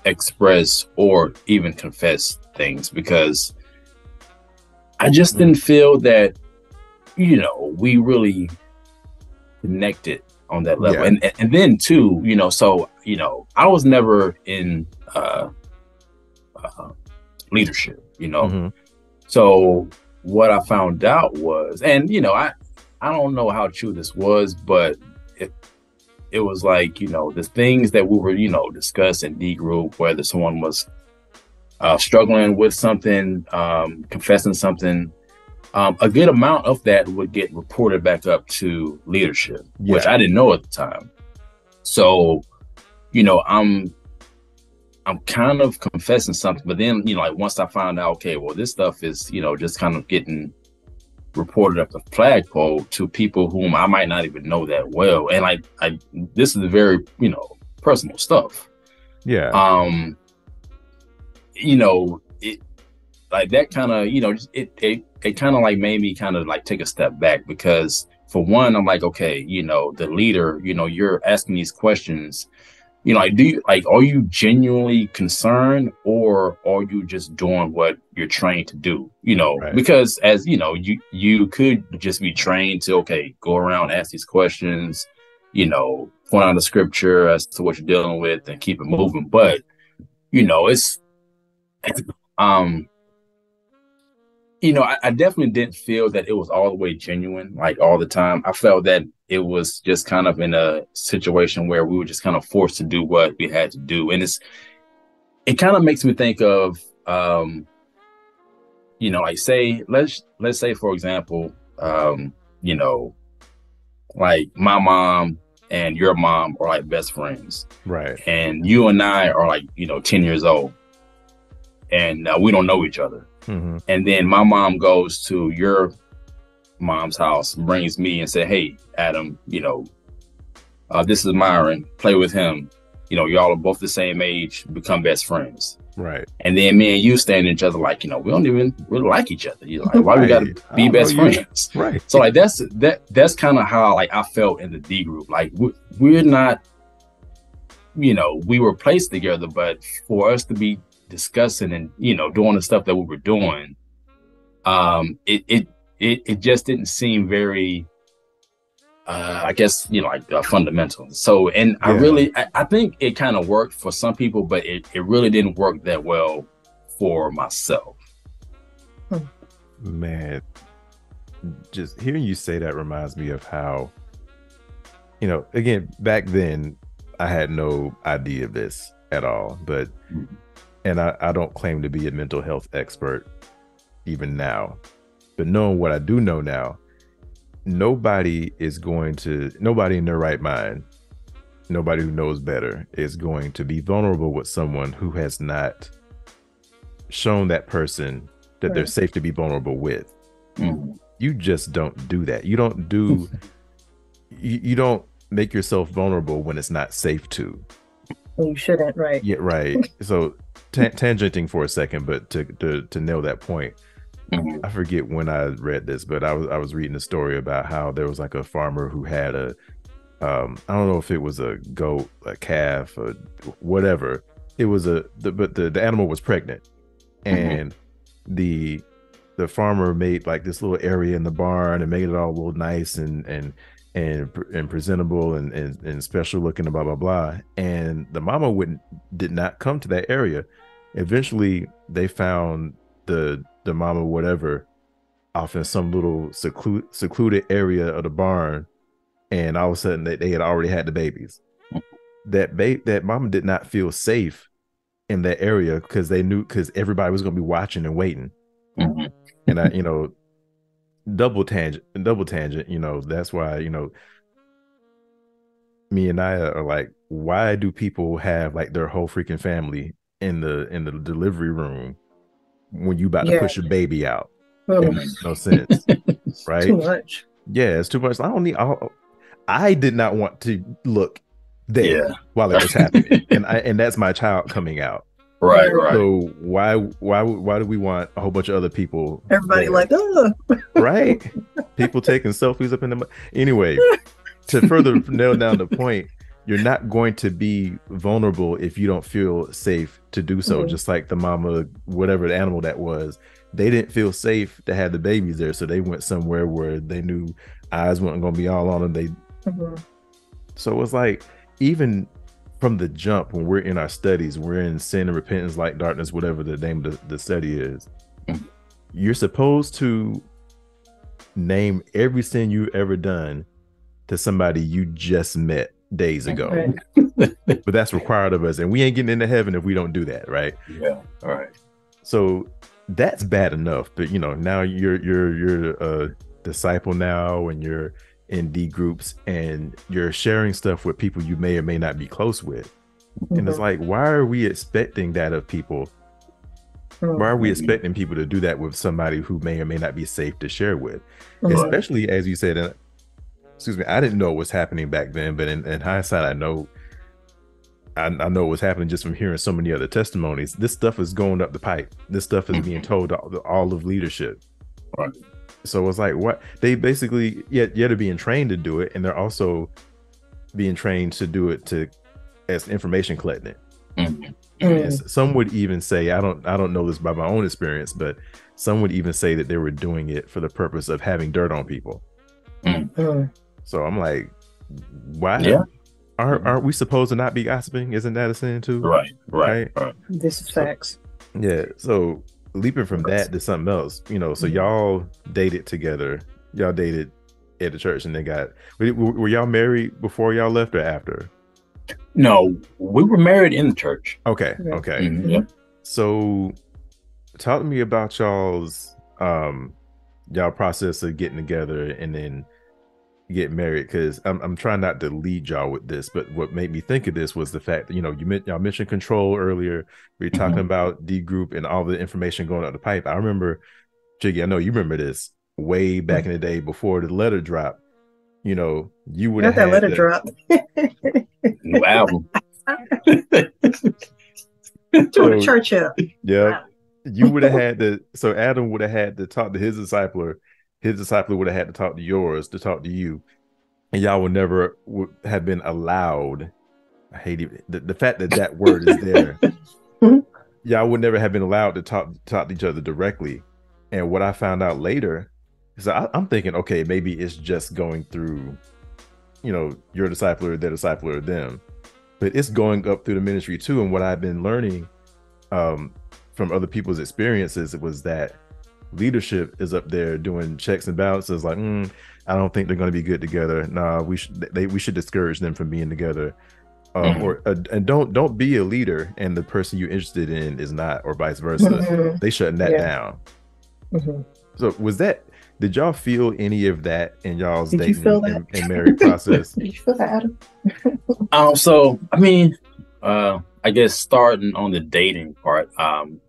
express or even confess things, because I just didn't feel that, you know, we really connected on that level. Yeah. And and then too, you know, so, you know, I was never in uh, uh, leadership, you know. Mm-hmm. So what I found out was, and, you know, I, I don't know how true this was, but it, it was like, you know, the things that we were, you know, discussing D group, whether someone was uh, struggling with something, um, confessing something, Um, a good amount of that would get reported back up to leadership, yeah. which I didn't know at the time. So, you know, I'm, I'm kind of confessing something, but then, you know, like once I found out, okay, well, this stuff is, you know, just kind of getting reported up the flagpole to people whom I might not even know that well. And like, I, this is very, you know, personal stuff. Yeah. Um, you know, it, like that kind of, you know, it, it, it kind of like made me kind of like take a step back, because for one, I'm like, okay, you know, the leader, you know, you're asking these questions, you know, like, do you, like, are you genuinely concerned, or are you just doing what you're trained to do? You know, right. because as you know, you, you could just be trained to, okay, go around, ask these questions, you know, point out the scripture as to what you're dealing with and keep it moving. But, you know, it's, um, you know, I, I definitely didn't feel that it was all the way genuine, like all the time. I felt that it was just kind of in a situation where we were just kind of forced to do what we had to do. And it's, it kind of makes me think of, um, you know, like say, let's, let's say, for example, um, you know, like my mom and your mom are like best friends. Right. And you and I are like, you know, ten years old and uh, we don't know each other. Mm-hmm. And then my mom goes to your mom's house, brings me and say, hey, Adam, you know, uh, this is Myron, play with him. You know, y'all are both the same age, become best friends. Right. And then me and you stand each other like, you know, we don't even really like each other. You're like, why right. we gotta be I best friends? You. Right. So like that's that that's kind of how like I felt in the D group. Like we, we're not, you know, we were placed together, but for us to be discussing and, you know, doing the stuff that we were doing, um, it it it, it just didn't seem very uh I guess, you know, like uh, fundamental. So and yeah. I really I, I think it kind of worked for some people, but it, it really didn't work that well for myself. Man, just hearing you say that reminds me of how, you know, again, back then I had no idea of this at all, but mm-hmm. and I, I don't claim to be a mental health expert even now, but knowing what I do know now, nobody is going to, nobody in their right mind, nobody who knows better is going to be vulnerable with someone who has not shown that person that right. they're safe to be vulnerable with. Mm. You just don't do that. You don't do, you, you don't make yourself vulnerable when it's not safe to. You shouldn't, right? Yeah, right. So ta tangenting for a second, but to, to, to nail that point, I forget when I read this, but I was I was reading a story about how there was like a farmer who had a, um, I don't know if it was a goat, a calf, or whatever. It was a, the, but the, the animal was pregnant, and mm-hmm. the the farmer made like this little area in the barn and made it all a little nice and and and and presentable and and, and special looking and blah blah blah. And the mama wouldn't did not come to that area. Eventually, they found the the mama whatever off in some little seclu secluded area of the barn, and all of a sudden they, they had already had the babies. That babe that mama did not feel safe in that area because they knew because everybody was going to be watching and waiting. Mm-hmm. And I, you know, double tangent, double tangent, you know, that's why, you know, me and I are like, why do people have like their whole freaking family in the in the delivery room when you about yeah. to push your baby out? Oh. It makes no sense. Right? Too much. Yeah, it's too much. I don't need all, I did not want to look there yeah. while it was happening. and I and that's my child coming out. Right, right. So why why why do we want a whole bunch of other people? Everybody there? Like, oh. Right? People taking selfies up in the anyway, to further nail down the point, you're not going to be vulnerable if you don't feel safe to do so. Mm-hmm. Just like the mama, whatever the animal that was, they didn't feel safe to have the babies there. So they went somewhere where they knew eyes weren't going to be all on them. They, mm-hmm. So it's like, even from the jump, when we're in our studies, we're in sin and repentance, light, darkness, whatever the name of the, the study is, mm-hmm. you're supposed to name every sin you've ever done to somebody you just met days ago. Right. But that's required of us, and we ain't getting into heaven if we don't do that, right? Yeah. All right, so that's bad enough, but you know, now you're you're you're a disciple now, and you're in D groups, and you're sharing stuff with people you may or may not be close with. Mm-hmm. And it's like, why are we expecting that of people? Mm-hmm. Why are we expecting people to do that with somebody who may or may not be safe to share with? Mm-hmm. Especially as you said, and excuse me, I didn't know what was happening back then, but in, in hindsight, I know I, I know what's happening just from hearing so many other testimonies. This stuff is going up the pipe. This stuff is being told to all of leadership. Right. So it's like, what they basically yet yet are being trained to do it, and they're also being trained to do it to as information collecting. Mm-hmm. Mm-hmm. Some would even say, I don't I don't know this by my own experience, but some would even say that they were doing it for the purpose of having dirt on people. Mm-hmm. So I'm like, why yeah. aren't, aren't we supposed to not be gossiping? Isn't that a sin too? Right, right, right. right. This is facts. So, yeah. So leaping from that to something else, you know, so mm-hmm. y'all dated together. Y'all dated at the church and they got, were, were y'all married before y'all left or after? No, we were married in the church. Okay. Yeah. Okay. Mm-hmm. So talk to me about y'all's, um, y'all process of getting together and then get married, because I'm, I'm trying not to lead y'all with this, but what made me think of this was the fact that, you know, you meant, y'all mentioned control earlier. We were talking mm-hmm. about D group and all the information going out the pipe. I remember, Chigi, I know you remember this way back mm-hmm. in the day before the letter drop. You know, you would have that letter the, drop. New album. To a church up. Yeah. Wow. You would have had to, so Adam would have had to talk to his discipler. His disciple would have had to talk to yours to talk to you, and y'all would never would have been allowed. I hate it. The, the fact that that word is there. Y'all would never have been allowed to talk, talk to each other directly. And what I found out later is I, I'm thinking, okay, maybe it's just going through, you know, your discipler, their discipler, or them, but it's going up through the ministry too. And what I've been learning um, from other people's experiences was that leadership is up there doing checks and balances, like mm, I don't think they're going to be good together. Nah, we should they we should discourage them from being together. Um, mm-hmm. Or uh, and don't don't be a leader and the person you're interested in is not, or vice versa. Mm-hmm. They shutting that yeah. down. Mm-hmm. So was that? Did y'all feel any of that in y'all's did dating you feel that? And, and married process? Did you feel that, Adam? um. So I mean, uh, I guess starting on the dating part, um.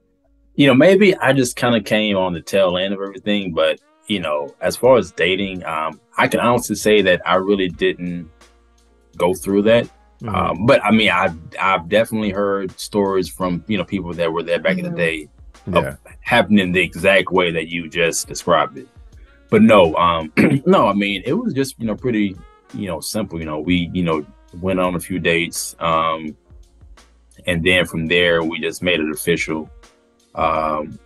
You know, maybe I just kind of came on the tail end of everything, but, you know, as far as dating, um, I can honestly say that I really didn't go through that. Mm-hmm. Um, but I mean, I've, I've definitely heard stories from, you know, people that were there back mm-hmm. in the day yeah. of happening the exact way that you just described it. But no, um, no, I mean, it was just, you know, pretty, you know, simple. You know, we, you know, went on a few dates um, and then from there, we just made it official. Um,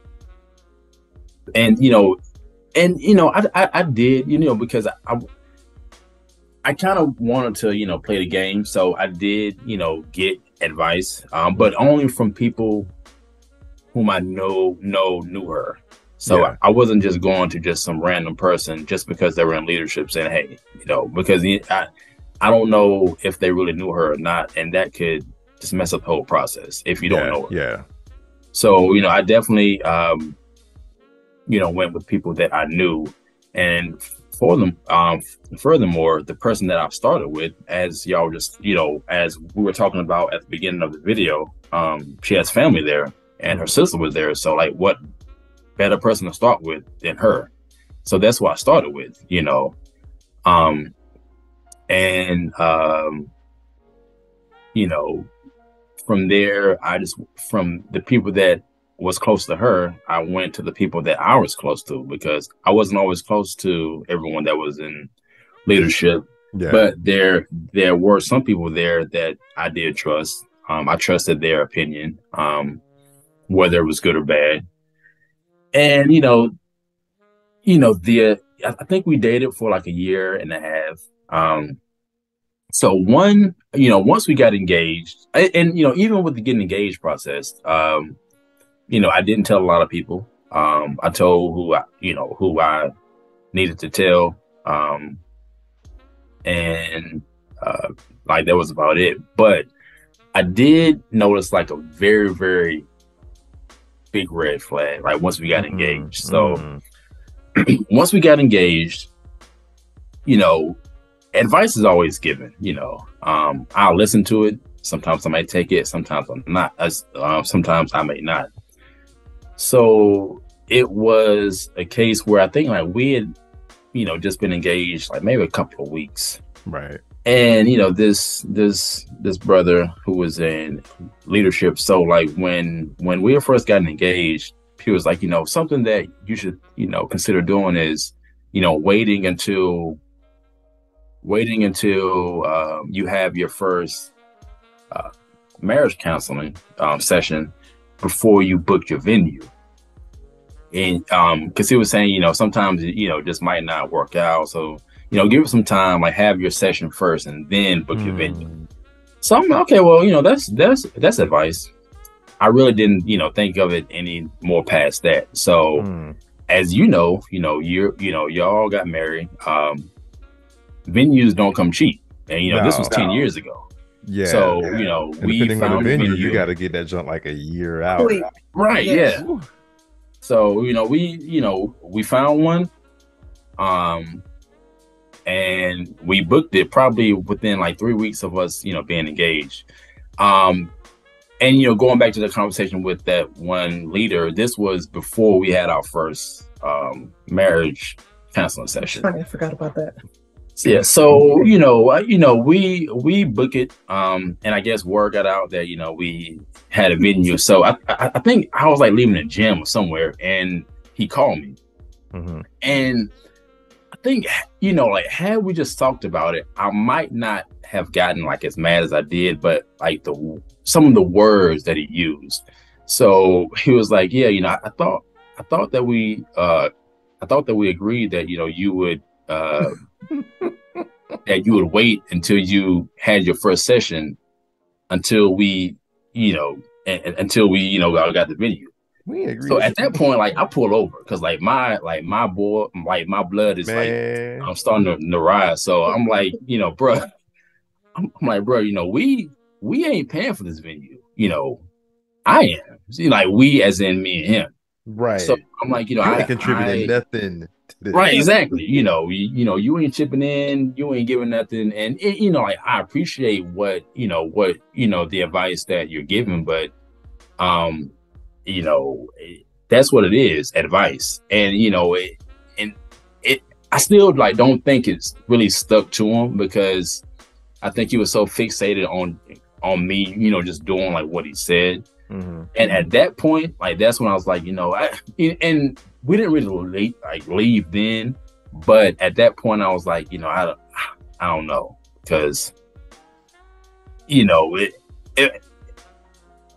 and, you know, and, you know, I, I, I did, you know, because I, I, I kind of wanted to, you know, play the game. So I did, you know, get advice, um, but only from people whom I know, know, knew her. So yeah. I, I wasn't just going to just some random person just because they were in leadership saying, hey, you know, because I, I don't know if they really knew her or not. And that could just mess up the whole process if you yeah, don't know her. Yeah. So, you know, I definitely, um, you know, went with people that I knew. And for them, um, furthermore, the person that I've started with, as y'all just, you know, as we were talking about at the beginning of the video, um, she has family there and her sister was there. So like, what better person to start with than her? So that's what I started with, you know, um, and, um, you know, from there, I just, from the people that was close to her, I went to the people that I was close to, because I wasn't always close to everyone that was in leadership, yeah. but there there were some people there that I did trust. Um, I trusted their opinion, um, whether it was good or bad. And, you know, you know, the I think we dated for like a year and a half. Um, So one, you know, once we got engaged, and, and, you know, even with the getting engaged process, um, you know, I didn't tell a lot of people. Um, I told who I, you know, who I needed to tell. Um, and uh, like, that was about it. But I did notice like a very, very big red flag, like once we got mm-hmm. engaged. So mm-hmm. once we got engaged, you know, advice is always given, you know, um, I'll listen to it. Sometimes I might take it. Sometimes I'm not, uh, sometimes I may not. So it was a case where I think like we had, you know, just been engaged like maybe a couple of weeks. Right. And, you know, this, this, this brother who was in leadership. So like when, when we first got engaged, he was like, you know, something that you should, you know, consider doing is, you know, waiting until waiting until uh, you have your first uh, marriage counseling um, session before you book your venue. And because um, he was saying, you know, sometimes, you know, just might not work out. So, you know, give it some time, like have your session first and then book mm. your venue. So I'm okay, well, you know, that's, that's, that's advice. I really didn't, you know, think of it any more past that. So mm. as you know, you know, you're, you know, y'all got married. Um, venues don't come cheap, and you know no, this was ten no. years ago. Yeah. So yeah. you know and we depending found on the venue, venue. You got to get that junk like a year out. Wait. Right. Yeah. yeah. So you know we you know we found one, um, and we booked it probably within like three weeks of us, you know, being engaged. Um, and, you know, going back to the conversation with that one leader, this was before we had our first um, marriage counseling session. I forgot about that. Yeah. So, you know, uh, you know, we we book it. Um, and I guess word got out that, you know, we had a venue. So I, I, I think I was like leaving the gym or somewhere, and he called me. Mm-hmm. And I think, you know, like had we just talked about it, I might not have gotten like as mad as I did, but like the some of the words that he used. So he was like, yeah, you know, I, I thought I thought that we uh, I thought that we agreed that, you know, you would uh, that you would wait until you had your first session until we, you know, and, and until we, you know, got the venue. We agree. So at that point, like I pull over because like my like my boy, like my blood is Man. like I'm starting to rise. So I'm like, you know, bro, I'm, I'm like, bro, you know, we we ain't paying for this venue. You know, I am. See, like we as in me and him. Right. So I'm like, you know, you I ain't contributing I, nothing. To this. Right. Exactly. You know, you, you know, you ain't chipping in. You ain't giving nothing. And it, you know, like I appreciate what you know what you know the advice that you're giving, but um. you know, that's what it is, advice. And, you know, it, and it, I still like, don't think it's really stuck to him because I think he was so fixated on, on me, you know, just doing like what he said. Mm-hmm. And at that point, like, that's when I was like, you know, I, and we didn't really leave, like leave then, but at that point I was like, you know, I, I don't know. Cause you know, it, it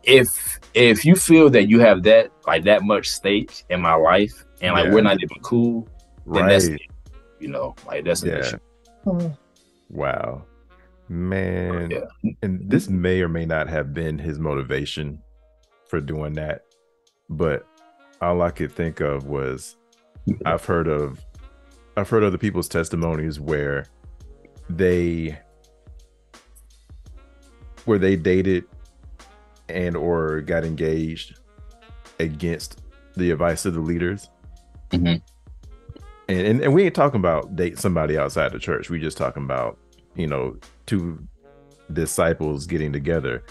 if if you feel that you have that like that much stake in my life and like yeah. we're not even cool, then right. that's it. You know, like that's an yeah. issue. Oh. Wow. Man. Oh, yeah. And this may or may not have been his motivation for doing that, but all I could think of was I've heard of I've heard other people's testimonies where they where they dated and or got engaged against the advice of the leaders. Mm-hmm. and, and and we ain't talking about date somebody outside the church. We just talking about, you know, two disciples getting together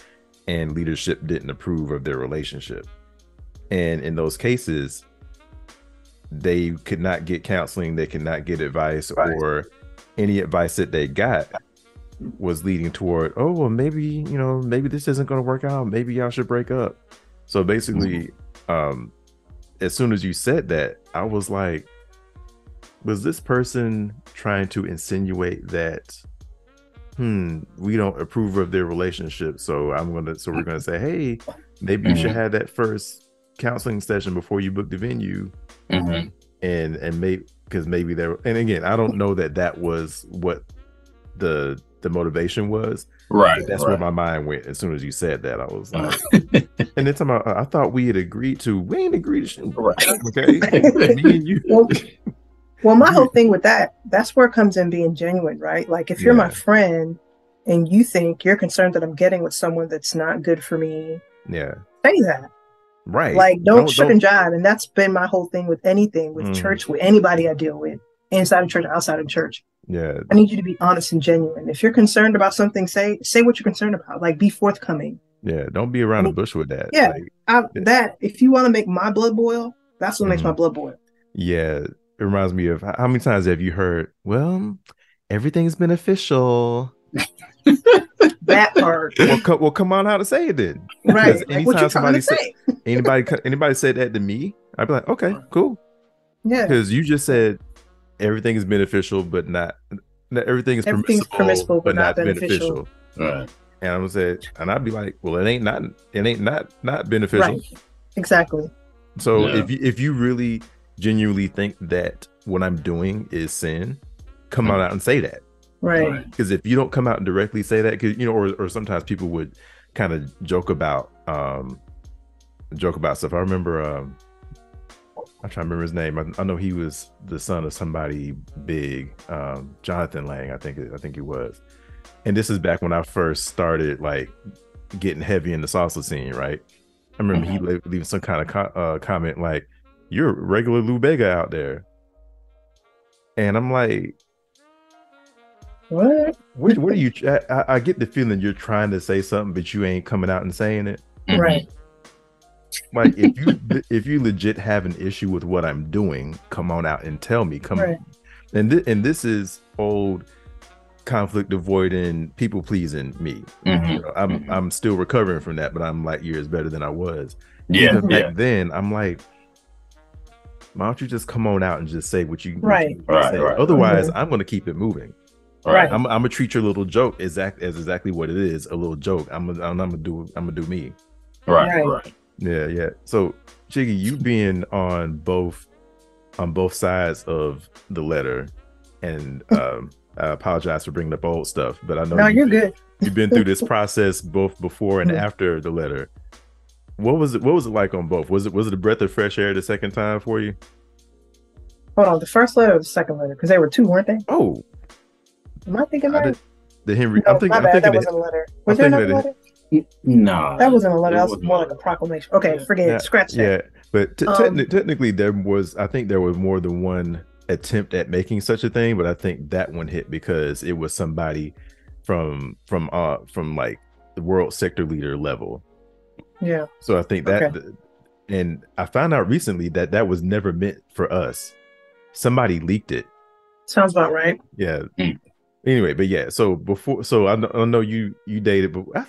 and leadership didn't approve of their relationship. And in those cases, they could not get counseling. They could not get advice, right. or any advice that they got was leading toward, oh, well, maybe, you know, maybe this isn't going to work out. Maybe y'all should break up. So basically, mm-hmm. um, as soon as you said that, I was like, was this person trying to insinuate that, hmm, we don't approve of their relationship. So I'm going to, so we're going to say, hey, maybe mm-hmm. you should have that first counseling session before you book the venue. Mm-hmm. And, and maybe, cause maybe there, and again, I don't know that that was what the, the motivation was, right? That's right. Where my mind went as soon as you said that. I was like, and then time I, I thought we had agreed to, we ain't agreed to, right? Okay, me and you. Well, well, my whole thing with that, that's where it comes in being genuine, right? Like if you're yeah. my friend and you think you're concerned that I'm getting with someone that's not good for me, yeah, say that, right? Like don't, don't trip and jive. And that's been my whole thing with anything, with mm. church, with anybody I deal with, inside of church, outside of church. Yeah, I need you to be honest and genuine. If you're concerned about something, say say what you're concerned about. Like, be forthcoming. Yeah, don't be around I mean, the bush with that. Yeah, like, I, that if you want to make my blood boil, that's what mm-hmm. makes my blood boil. Yeah, it reminds me of how many times have you heard, well, everything's been official. That part. Well, co- well, come on out and say it then. Right. Like, what you trying to say? Say anybody, anybody said that to me, I'd be like, okay, cool. Yeah. Because you just said, everything is beneficial, but not, not everything is permissible, permissible, but not, not beneficial. beneficial. Right. And I'm gonna say, and I'd be like, well, it ain't not, it ain't not, not beneficial. Right. Exactly. So yeah. if you, if you really genuinely think that what I'm doing is sin, come mm-hmm. on out and say that. Right. Because if you don't come out and directly say that, because you know, or or sometimes people would kind of joke about, um, joke about stuff. I remember. Um, I'm trying to remember his name. I, I know he was the son of somebody big, um, Jonathan Lang, I think. I think he was. And this is back when I first started like getting heavy in the salsa scene, right? I remember mm-hmm. he leaving some kind of co- uh, comment like, "You're a regular Lou Bega out there," and I'm like, What? What, what are you? I, I get the feeling you're trying to say something, but you ain't coming out and saying it. Right. Like if you if you legit have an issue with what I'm doing, come on out and tell me. Come. Right. And th- and this is old conflict avoiding, people pleasing me. Mm-hmm. You know, I'm mm-hmm. I'm still recovering from that, but I'm like years better than I was. Yeah. Even yeah. back then, I'm like, why don't you just come on out and just say what you right? What you right, say. Right. Otherwise, mm-hmm. I'm going to keep it moving. Right. I'm, I'm gonna treat your little joke exact as exactly what it is, a little joke. I'm gonna, I'm gonna do, I'm gonna do me. Right, right. Right. Yeah, yeah. So, Chigi, you being on both, on both sides of the letter, and um, I apologize for bringing up old stuff, but I know no, you, you're good. You've been through this process both before and after the letter. What was it? What was it like on both? Was it was it a breath of fresh air the second time for you? Hold on, the first letter or the second letter? Because they were two, weren't they? Oh. Am I thinking I did, the Henry? No, I'm thinking, my bad. I'm thinking that wasn't a letter. Was there no letter? No, that wasn't a letter. That was more like a proclamation. Okay, forget it. Scratch that. Yeah, but t- um, techni- technically, there was. I think there was more than one attempt at making such a thing, but I think that one hit because it was somebody from from uh from like the world sector leader level. Yeah. So I think that, okay. And I found out recently that that was never meant for us. Somebody leaked it. Sounds about right. Yeah. Mm. Anyway, but yeah, so before, so I, I know you you dated, but I,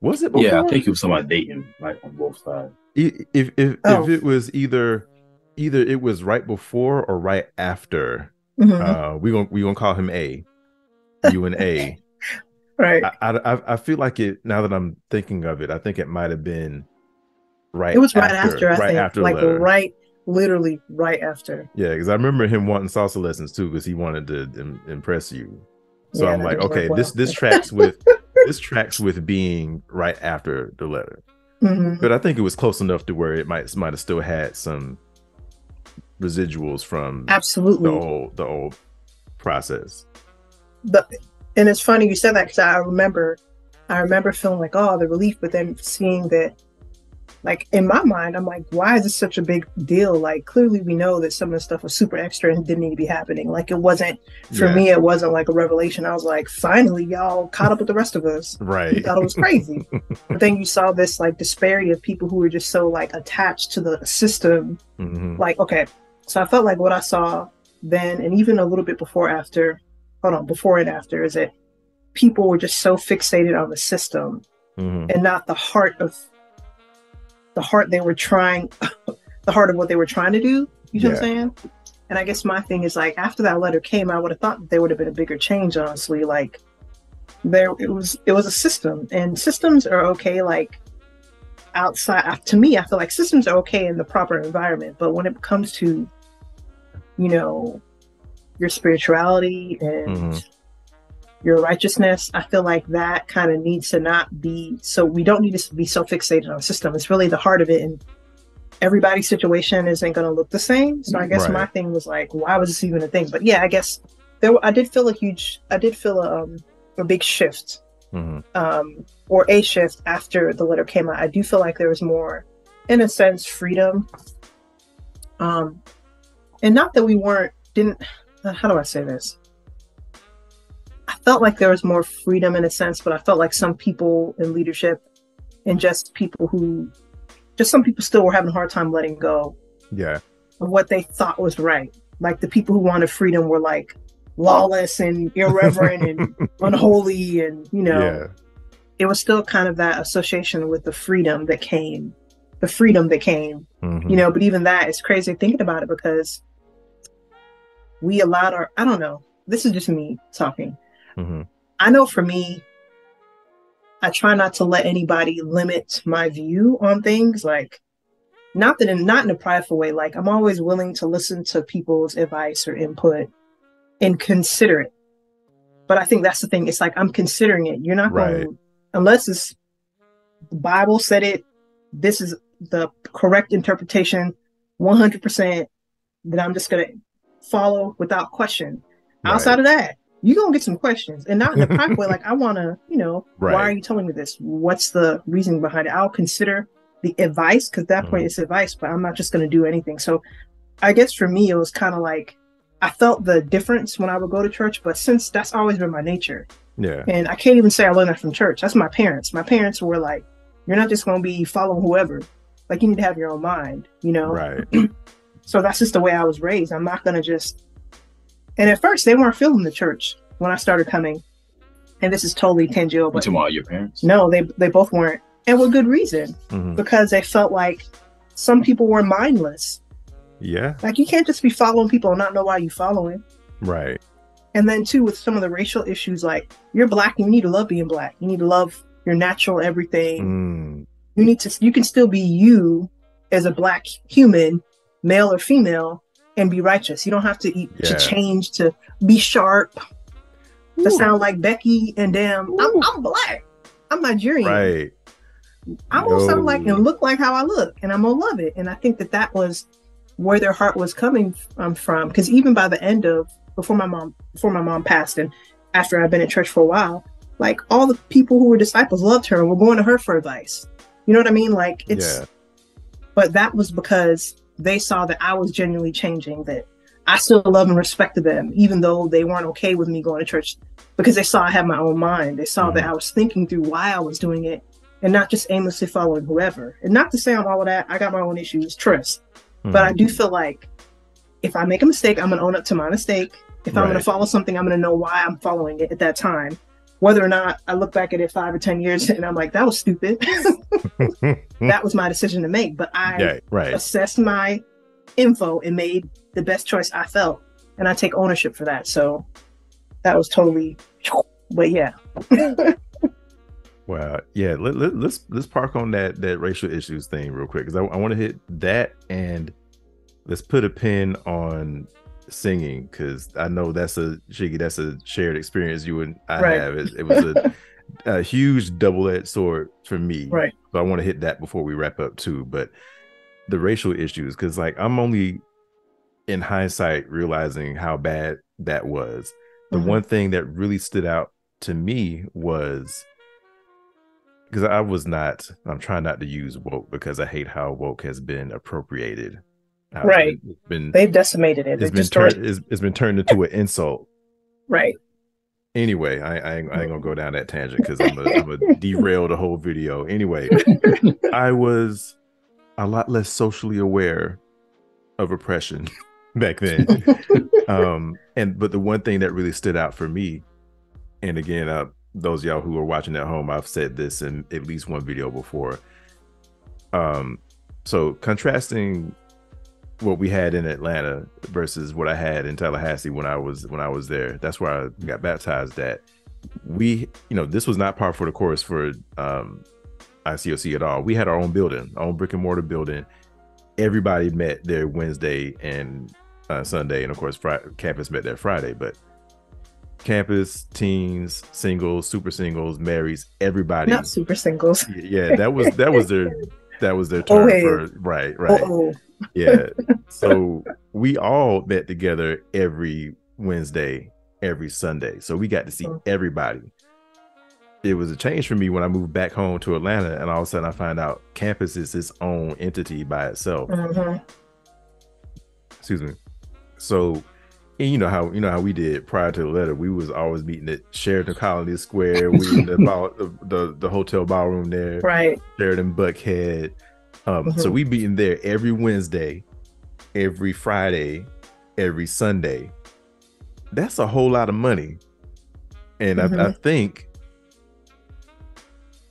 was it before? Yeah, I think it was somebody dating, like on both sides. If if if, oh. if it was either either it was right before or right after, mm-hmm. uh, we gonna we gonna call him A, you and A, right? I, I I feel like it now that I'm thinking of it, I think it might have been right. It was after, right after, I right think, after like letter. Right. Literally right after. Yeah, because I remember him wanting salsa lessons too, because he wanted to im- impress you. So yeah, I'm like, okay, well. this this tracks with this tracks with being right after the letter, mm-hmm. but I think it was close enough to where it might might have still had some residuals from absolutely the old the old process. The and it's funny you said that because I remember I remember feeling like oh the relief, but then seeing that like in my mind I'm like why is this such a big deal? Like clearly we know that some of the stuff was super extra and didn't need to be happening. Like it wasn't for yeah. me, it wasn't like a revelation. I was like finally y'all caught up with the rest of us. Right. You thought it was crazy. But then you saw this like disparity of people who were just so like attached to the system. Mm-hmm. Like okay, so I felt like what I saw then and even a little bit before after hold on before and after is that people were just so fixated on the system mm-hmm. and not the heart of the heart they were trying, the heart of what they were trying to do. You know yeah. what I'm saying? And I guess my thing is like, after that letter came, I would have thought that there would have been a bigger change, honestly. Like there, it was, it was a system and systems are okay. Like outside, to me, I feel like systems are okay in the proper environment. But when it comes to, you know, your spirituality and mm-hmm. your righteousness, I feel like that kind of needs to not be so we don't need to be so fixated on a system. It's really the heart of it, and everybody's situation isn't going to look the same. So I guess right. my thing was like, why was this even a thing? But yeah, I guess there were, I did feel a huge, I did feel a, um, a big shift, mm-hmm. um, or a shift after the letter came out. I do feel like there was more, in a sense, freedom, um, and not that we weren't didn't. How do I say this? I felt like there was more freedom in a sense, but I felt like some people in leadership and just people who, just some people still were having a hard time letting go yeah. of what they thought was right. Like the people who wanted freedom were like lawless and irreverent and unholy. And, you know, yeah. it was still kind of that association with the freedom that came, the freedom that came, mm-hmm. you know, but even that is crazy thinking about it because we allowed our, I don't know, this is just me talking. Mm-hmm. I know for me, I try not to let anybody limit my view on things. Like, not that in, not in a prideful way. Like, I'm always willing to listen to people's advice or input and consider it. But I think that's the thing. It's like I'm considering it. You're not right. going unless it's the Bible said it. This is the correct interpretation, one hundred percent. That I'm just gonna follow without question. Right. Outside of that, you're going to get some questions and not in a private way. Like I want to, you know, right. why are you telling me this? What's the reason behind it? I'll consider the advice because at that mm-hmm. point it's advice, but I'm not just going to do anything. So I guess for me, it was kind of like I felt the difference when I would go to church, but since that's always been my nature. Yeah. And I can't even say I learned that from church. That's my parents. My parents were like, you're not just going to be following whoever. Like, you need to have your own mind, you know? Right. So that's just the way I was raised. I'm not going to just... And at first, they weren't feeling the church when I started coming. And this is totally tangential. But all your parents? No, they, they both weren't. And with good reason. Mm-hmm. Because they felt like some people were mindless. Yeah. Like, you can't just be following people and not know why you're following. Right. And then, too, with some of the racial issues, like, you're black and you need to love being black. You need to love your natural everything. Mm. You need to, you can still be you as a black human, male or female, and be righteous. You don't have to eat, yeah. to change, to be sharp, Ooh. to sound like Becky and damn, I'm, I'm black. I'm Nigerian. Right. I'm going to sound like and look like how I look, and I'm going to love it. And I think that that was where their heart was coming um, from. Because even by the end of, before my mom, before my mom passed, and after I've been in church for a while, like, all the people who were disciples loved her and were going to her for advice. You know what I mean? Like, it's, yeah. but that was because they saw that I was genuinely changing, that I still love and respected them, even though they weren't okay with me going to church, because they saw I had my own mind. They saw mm-hmm. that I was thinking through why I was doing it and not just aimlessly following whoever. And not to say on all of that, I got my own issues, trust. Mm-hmm. But I do feel like if I make a mistake, I'm going to own up to my mistake. If right. I'm going to follow something, I'm going to know why I'm following it at that time. Whether or not I look back at it five or ten years and I'm like, that was stupid. That was my decision to make. But I yeah, right. assessed my info and made the best choice I felt. And I take ownership for that. So that was totally, but yeah. Wow. Yeah. Let, let, let's let's park on that, that racial issues thing real quick. Because I, I want to hit that, and let's put a pin on singing, because I know that's a Chigi, that's a shared experience you and I right. have. It, it was a, a huge double-edged sword for me. Right. So I want to hit that before we wrap up too. But the racial issues, because like, I'm only in hindsight realizing how bad that was. The mm-hmm. one thing that really stood out to me was, because I was not, I'm trying not to use woke because I hate how woke has been appropriated. Uh, right. It's been, They've decimated it. It's, been, tur- it's, it's been turned into an insult. Right. Anyway, I, I, ain't, I ain't gonna go down that tangent because I'm gonna derail the whole video. Anyway, I was a lot less socially aware of oppression back then. um, and But the one thing that really stood out for me, and again, uh, those of y'all who are watching at home, I've said this in at least one video before. Um, So contrasting what we had in Atlanta versus what I had in Tallahassee when I was when I was there. That's where I got baptized at. We, you know, this was not par for the course for um, I C O C at all. We had our own building, our own brick and mortar building. Everybody met there Wednesday and uh, Sunday, and of course, Friday, campus met there Friday. But campus, teens, singles, super singles, marries, everybody. Not super singles. Yeah, that was that was their that was their term oh, hey. for right, right. Uh-oh. Yeah. So we all met together every Wednesday, every Sunday. So we got to see everybody. It was a change for me when I moved back home to Atlanta, and all of a sudden I find out campus is its own entity by itself. Mm-hmm. Excuse me. So, and you know how you know how we did prior to the letter, we was always meeting at Sheridan Colony Square. We were in the, ball, the the hotel ballroom there. Right. Sheridan Buckhead. Um, mm-hmm. So we be in there every Wednesday, every Friday, every Sunday. That's a whole lot of money. And mm-hmm. I, I think,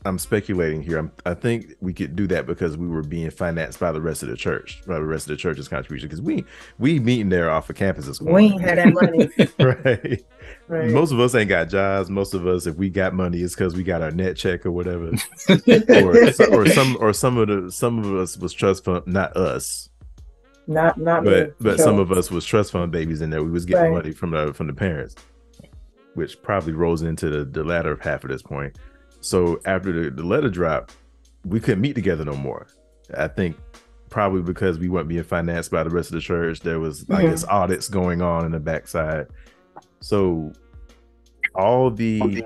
I'm speculating here, I'm, I think we could do that because we were being financed by the rest of the church, by the rest of the church's contribution, because we we meeting there off of campus as well. We ain't had that money. right. right. Most of us ain't got jobs. Most of us, if we got money, it's because we got our net check or whatever. or, so, or some or some of the some of us was trust fund, not us. Not not but me, but sure. Some of us was trust fund babies in there. We was getting right. money from the from the parents, which probably rolls into the, the latter half of this point. So after the, the letter drop, we couldn't meet together no more. I think probably because we weren't being financed by the rest of the church. There was, mm-hmm. I guess, audits going on in the backside. So all the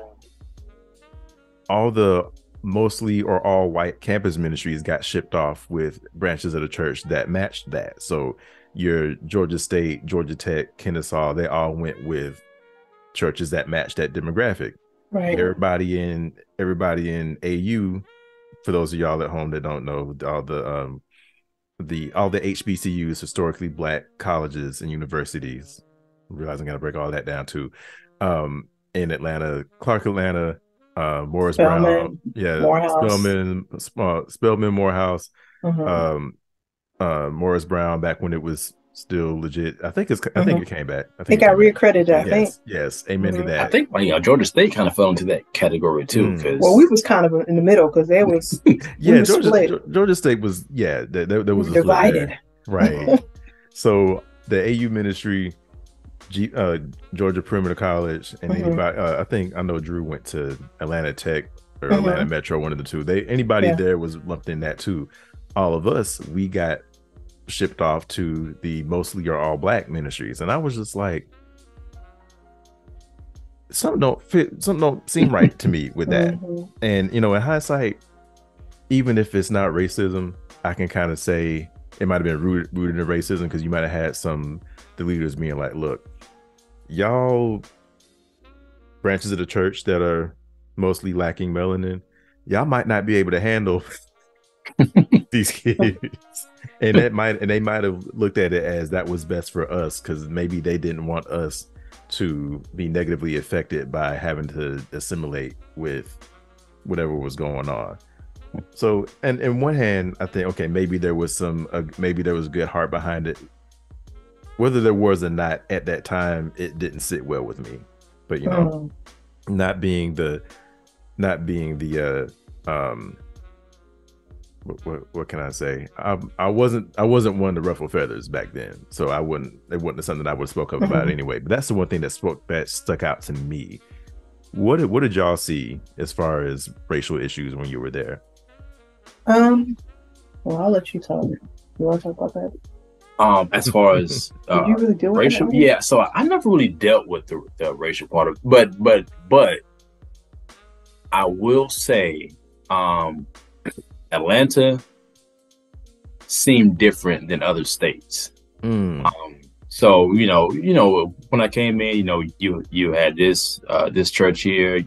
all the mostly or all white campus ministries got shipped off with branches of the church that matched that. So your Georgia State, Georgia Tech, Kennesaw, they all went with churches that matched that demographic. Right. Everybody in everybody in A U, for those of y'all at home that don't know, all the um, the all the H B C Us, historically black colleges and universities. I realize I'm gonna break all that down too. Um, in Atlanta, Clark Atlanta, uh, Morris Spelman, Brown, yeah, Morehouse. Spelman, uh, Spelman Morehouse, mm-hmm. um, uh, Morris Brown. Back when it was still legit, I think it's. I mm-hmm. think it came back. I think it got reaccredited. I think. Yes, yes. Amen mm-hmm. to that. I think you know, Georgia State kind of fell into that category too. Mm. Well, we was kind of in the middle because there was yeah, we Georgia split. Georgia State was yeah, there, there was a divided there. Right. So the A U ministry. G, uh, Georgia Perimeter College, and mm-hmm. anybody, uh, I think I know Drew went to Atlanta Tech or mm-hmm. Atlanta Metro, one of the two. They anybody yeah. there was lumped in that too. All of us, we got shipped off to the mostly or all black ministries, and I was just like, something don't fit, something don't seem right to me with that. Mm-hmm. And you know, in hindsight, even if it's not racism, I can kind of say it might have been rooted, rooted in racism because you might have had some. The leaders being like, look, y'all branches of the church that are mostly lacking melanin, y'all might not be able to handle these kids. And that might and they might have looked at it as that was best for us because maybe they didn't want us to be negatively affected by having to assimilate with whatever was going on. So and in one hand, I think, okay, maybe there was some uh, maybe there was good heart behind it. Whether there was or not at that time, it didn't sit well with me. But you know, mm. not being the, not being the, uh, um, what, what, what can I say? I, I wasn't, I wasn't one to ruffle feathers back then, so I wouldn't. It wasn't something I would have spoke up about anyway. But that's the one thing that spoke that stuck out to me. What did what did y'all see as far as racial issues when you were there? Um, well, I'll let you talk. You want to talk about that? Um, as far as uh, you really deal racial, with yeah. So I, I never really dealt with the, the racial part of, but but but I will say, um, Atlanta seemed different than other states. Mm. Um, so you know, you know, when I came in, you know, you you had this uh, this church here,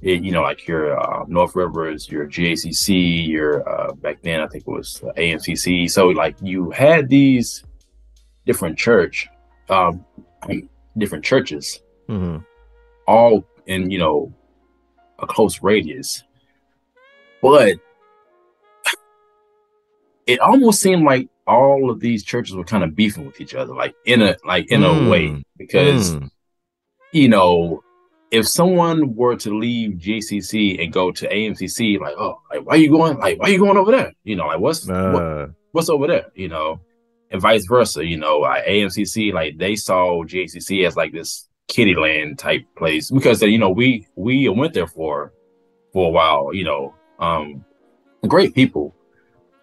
it, you know, like your uh, North Rivers, your G A C C, your uh, back then I think it was A M C C. So like you had these different church, um, different churches, mm-hmm. all in you know a close radius. But it almost seemed like all of these churches were kind of beefing with each other, like in a like in mm. a way, because mm. you know. If someone were to leave G C C and go to A M C C, like, oh, like, why are you going? Like, why are you going over there? You know, like, what's uh, what, what's over there? You know, and vice versa. You know, like A M C C, like they saw G C C as like this kiddie land type place because you know we we went there for for a while. You know, um, great people,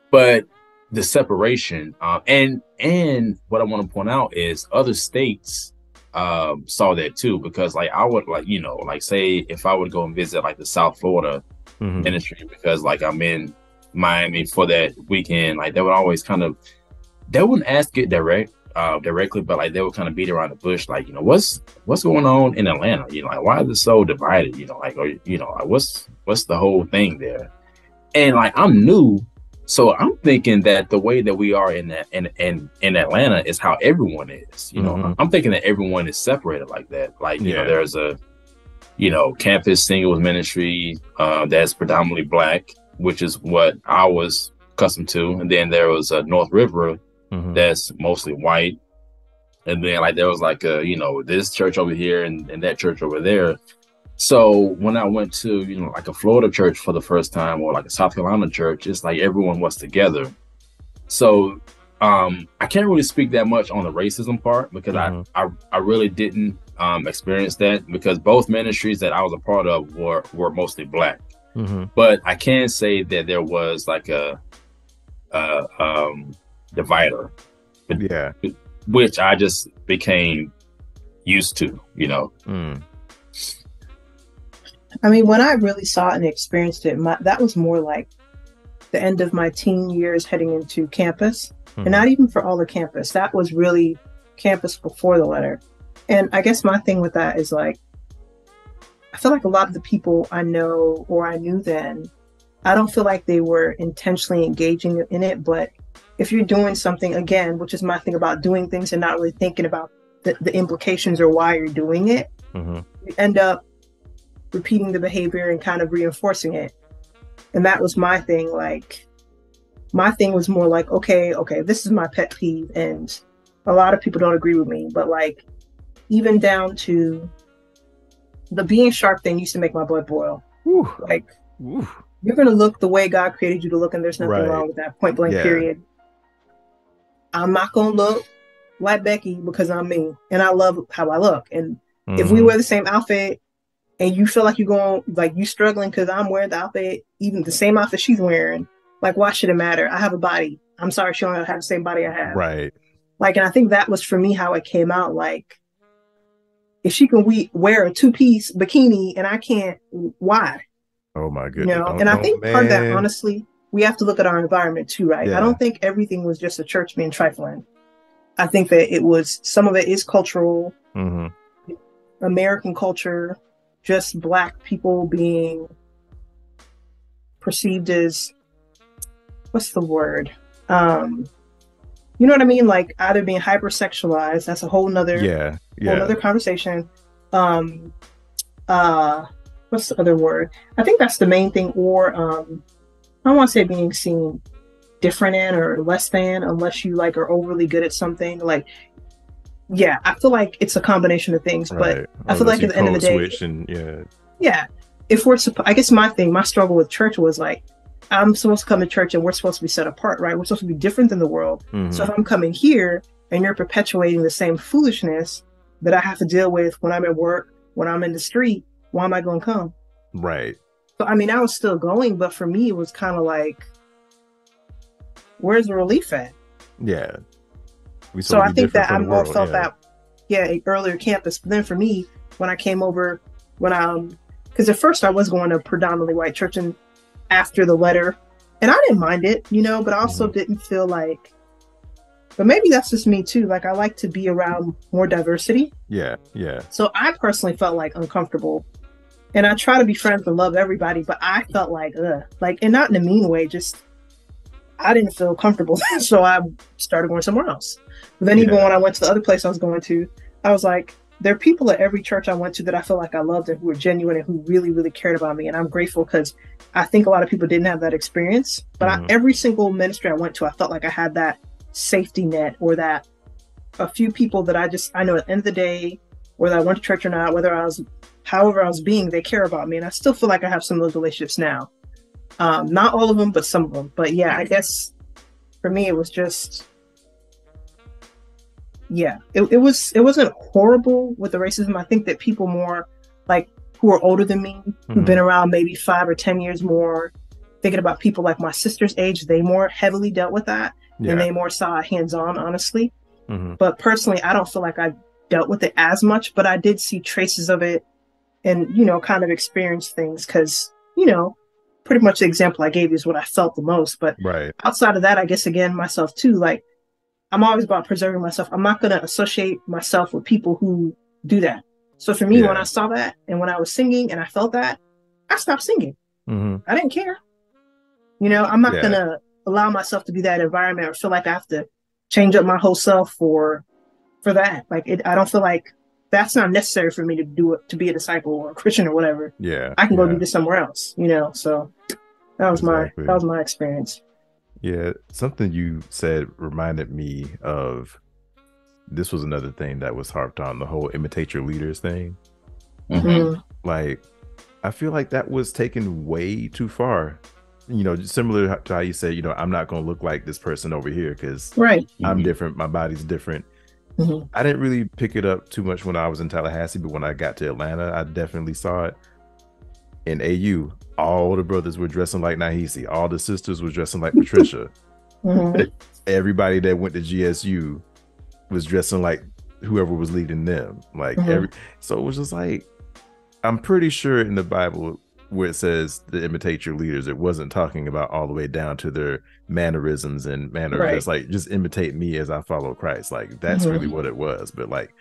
but the separation um, and and what I want to point out is other states. Um, saw that too because like I would like you know like say if I would go and visit like the South Florida mm-hmm. ministry because like I'm in Miami for that weekend like they would always kind of they wouldn't ask it direct uh, directly but like they would kind of beat around the bush like you know what's what's going on in Atlanta you know like why is it so divided you know like or you know like, what's what's the whole thing there and like I'm new so I'm thinking that the way that we are in that in, in in Atlanta is how everyone is. You know, mm-hmm. I'm thinking that everyone is separated like that. Like, you yeah. know, there's a, you know, campus singles ministry uh, that's predominantly black, which is what I was accustomed to. And then there was a North River mm-hmm. that's mostly white. And then like there was like a, you know, this church over here and, and that church over there. So when I went to, you know, like a Florida church for the first time or like a South Carolina church, it's like everyone was together. So um, I can't really speak that much on the racism part because mm-hmm. I, I I really didn't um, experience that because both ministries that I was a part of were, were mostly black. Mm-hmm. But I can say that there was like a, a um, divider, yeah, which I just became used to, you know. Mm. I mean, when I really saw it and experienced it, my, that was more like the end of my teen years heading into campus. Mm-hmm. And not even for all of campus. That was really campus before the letter. And I guess my thing with that is like, I feel like a lot of the people I know or I knew then, I don't feel like they were intentionally engaging in it. But if you're doing something, again, which is my thing about doing things and not really thinking about the, the implications or why you're doing it, mm-hmm. you end up repeating the behavior and kind of reinforcing it. And that was my thing. Like, my thing was more like, okay, okay, this is my pet peeve. And a lot of people don't agree with me, but like, even down to the being sharp thing used to make my blood boil. Ooh, like, ooh. You're going to look the way God created you to look, and there's nothing right. wrong with that, point blank, yeah. period. I'm not going to look like Becky because I'm me, and I love how I look. And mm-hmm. if we wear the same outfit, and you feel like you're going, like you struggling because I'm wearing the outfit, even the same outfit she's wearing, like, why should it matter? I have a body. I'm sorry she don't have the same body I have. Right. Like, and I think that was for me how it came out. Like, if she can we- wear a two-piece bikini and I can't, why? Oh my goodness. You know? And I think man. part of that, honestly, we have to look at our environment too, right? Yeah. I don't think everything was just a church being trifling. I think that it was, some of it is cultural, mm-hmm. American culture, just Black people being perceived as, what's the word? Um, you know what I mean? Like, either being hypersexualized, that's a whole nother, yeah, yeah. whole nother conversation. Um, uh, what's the other word? I think that's the main thing. Or um, I don't want to say being seen different in or less than, unless you like are overly good at something. Like, yeah, I feel like it's a combination of things, right. but I feel like at the end of the day, and, yeah. yeah, if we're, I guess my thing, my struggle with church was like, I'm supposed to come to church and we're supposed to be set apart, right? We're supposed to be different than the world. Mm-hmm. So if I'm coming here and you're perpetuating the same foolishness that I have to deal with when I'm at work, when I'm in the street, why am I going to come? Right. So, I mean, I was still going, but for me, it was kind of like, where's the relief at? Yeah. We so I think that I more felt yeah. that, yeah, earlier campus. But then for me, when I came over, when I, um, because at first I was going to a predominantly white church, and after the letter, and I didn't mind it, you know, but I also mm-hmm. didn't feel like, but maybe that's just me too. Like, I like to be around more diversity. Yeah, yeah. So I personally felt like uncomfortable, and I try to be friends and love everybody, but I felt like, ugh, like, and not in a mean way, just I didn't feel comfortable. So I started going somewhere else. But then yeah. even when I went to the other place I was going to, I was like, there are people at every church I went to that I feel like I loved and who were genuine and who really, really cared about me. And I'm grateful because I think a lot of people didn't have that experience. But mm-hmm. I, every single ministry I went to, I felt like I had that safety net, or that a few people that I just, I know at the end of the day, whether I went to church or not, whether I was, however I was being, they care about me. And I still feel like I have some of those relationships now. Um, not all of them, but some of them. But yeah, I guess for me, it was just... yeah, it, it was it wasn't horrible with the racism. I think that people more like who are older than me, mm-hmm. who've been around maybe five or ten years more, thinking about people like my sister's age, they more heavily dealt with that, yeah. and they more saw hands-on, honestly. Mm-hmm. But personally, I don't feel like I dealt with it as much, but I did see traces of it, and you know, kind of experience things, because you know, pretty much the example I gave you is what I felt the most. But right. outside of that, I guess again, myself too, like. I'm always about preserving myself. I'm not going to associate myself with people who do that. So for me, yeah. when I saw that, and when I was singing and I felt that, I stopped singing. Mm-hmm. I didn't care. You know, I'm not yeah. going to allow myself to be that environment or feel like I have to change up my whole self for, for that. Like, it, I don't feel like that's not necessary for me to do it, to be a disciple or a Christian or whatever. Yeah. I can go yeah. do this somewhere else, you know? So that was exactly. my, that was my experience. Yeah, something you said reminded me of, this was another thing that was harped on, the whole imitate your leaders thing. Mm-hmm. Like, I feel like that was taken way too far. You know, similar to how you said, you know, I'm not going to look like this person over here because right. I'm mm-hmm. different. My body's different. Mm-hmm. I didn't really pick it up too much when I was in Tallahassee, but when I got to Atlanta, I definitely saw it. In A U, all the brothers were dressing like Nahisi. All the sisters were dressing like Patricia. Mm-hmm. Everybody that went to G S U was dressing like whoever was leading them. Like mm-hmm. every, so it was just like, I'm pretty sure in the Bible where it says to imitate your leaders, it wasn't talking about all the way down to their mannerisms and manners. Right. It's like, just imitate me as I follow Christ. Like, that's mm-hmm. really what it was. But like,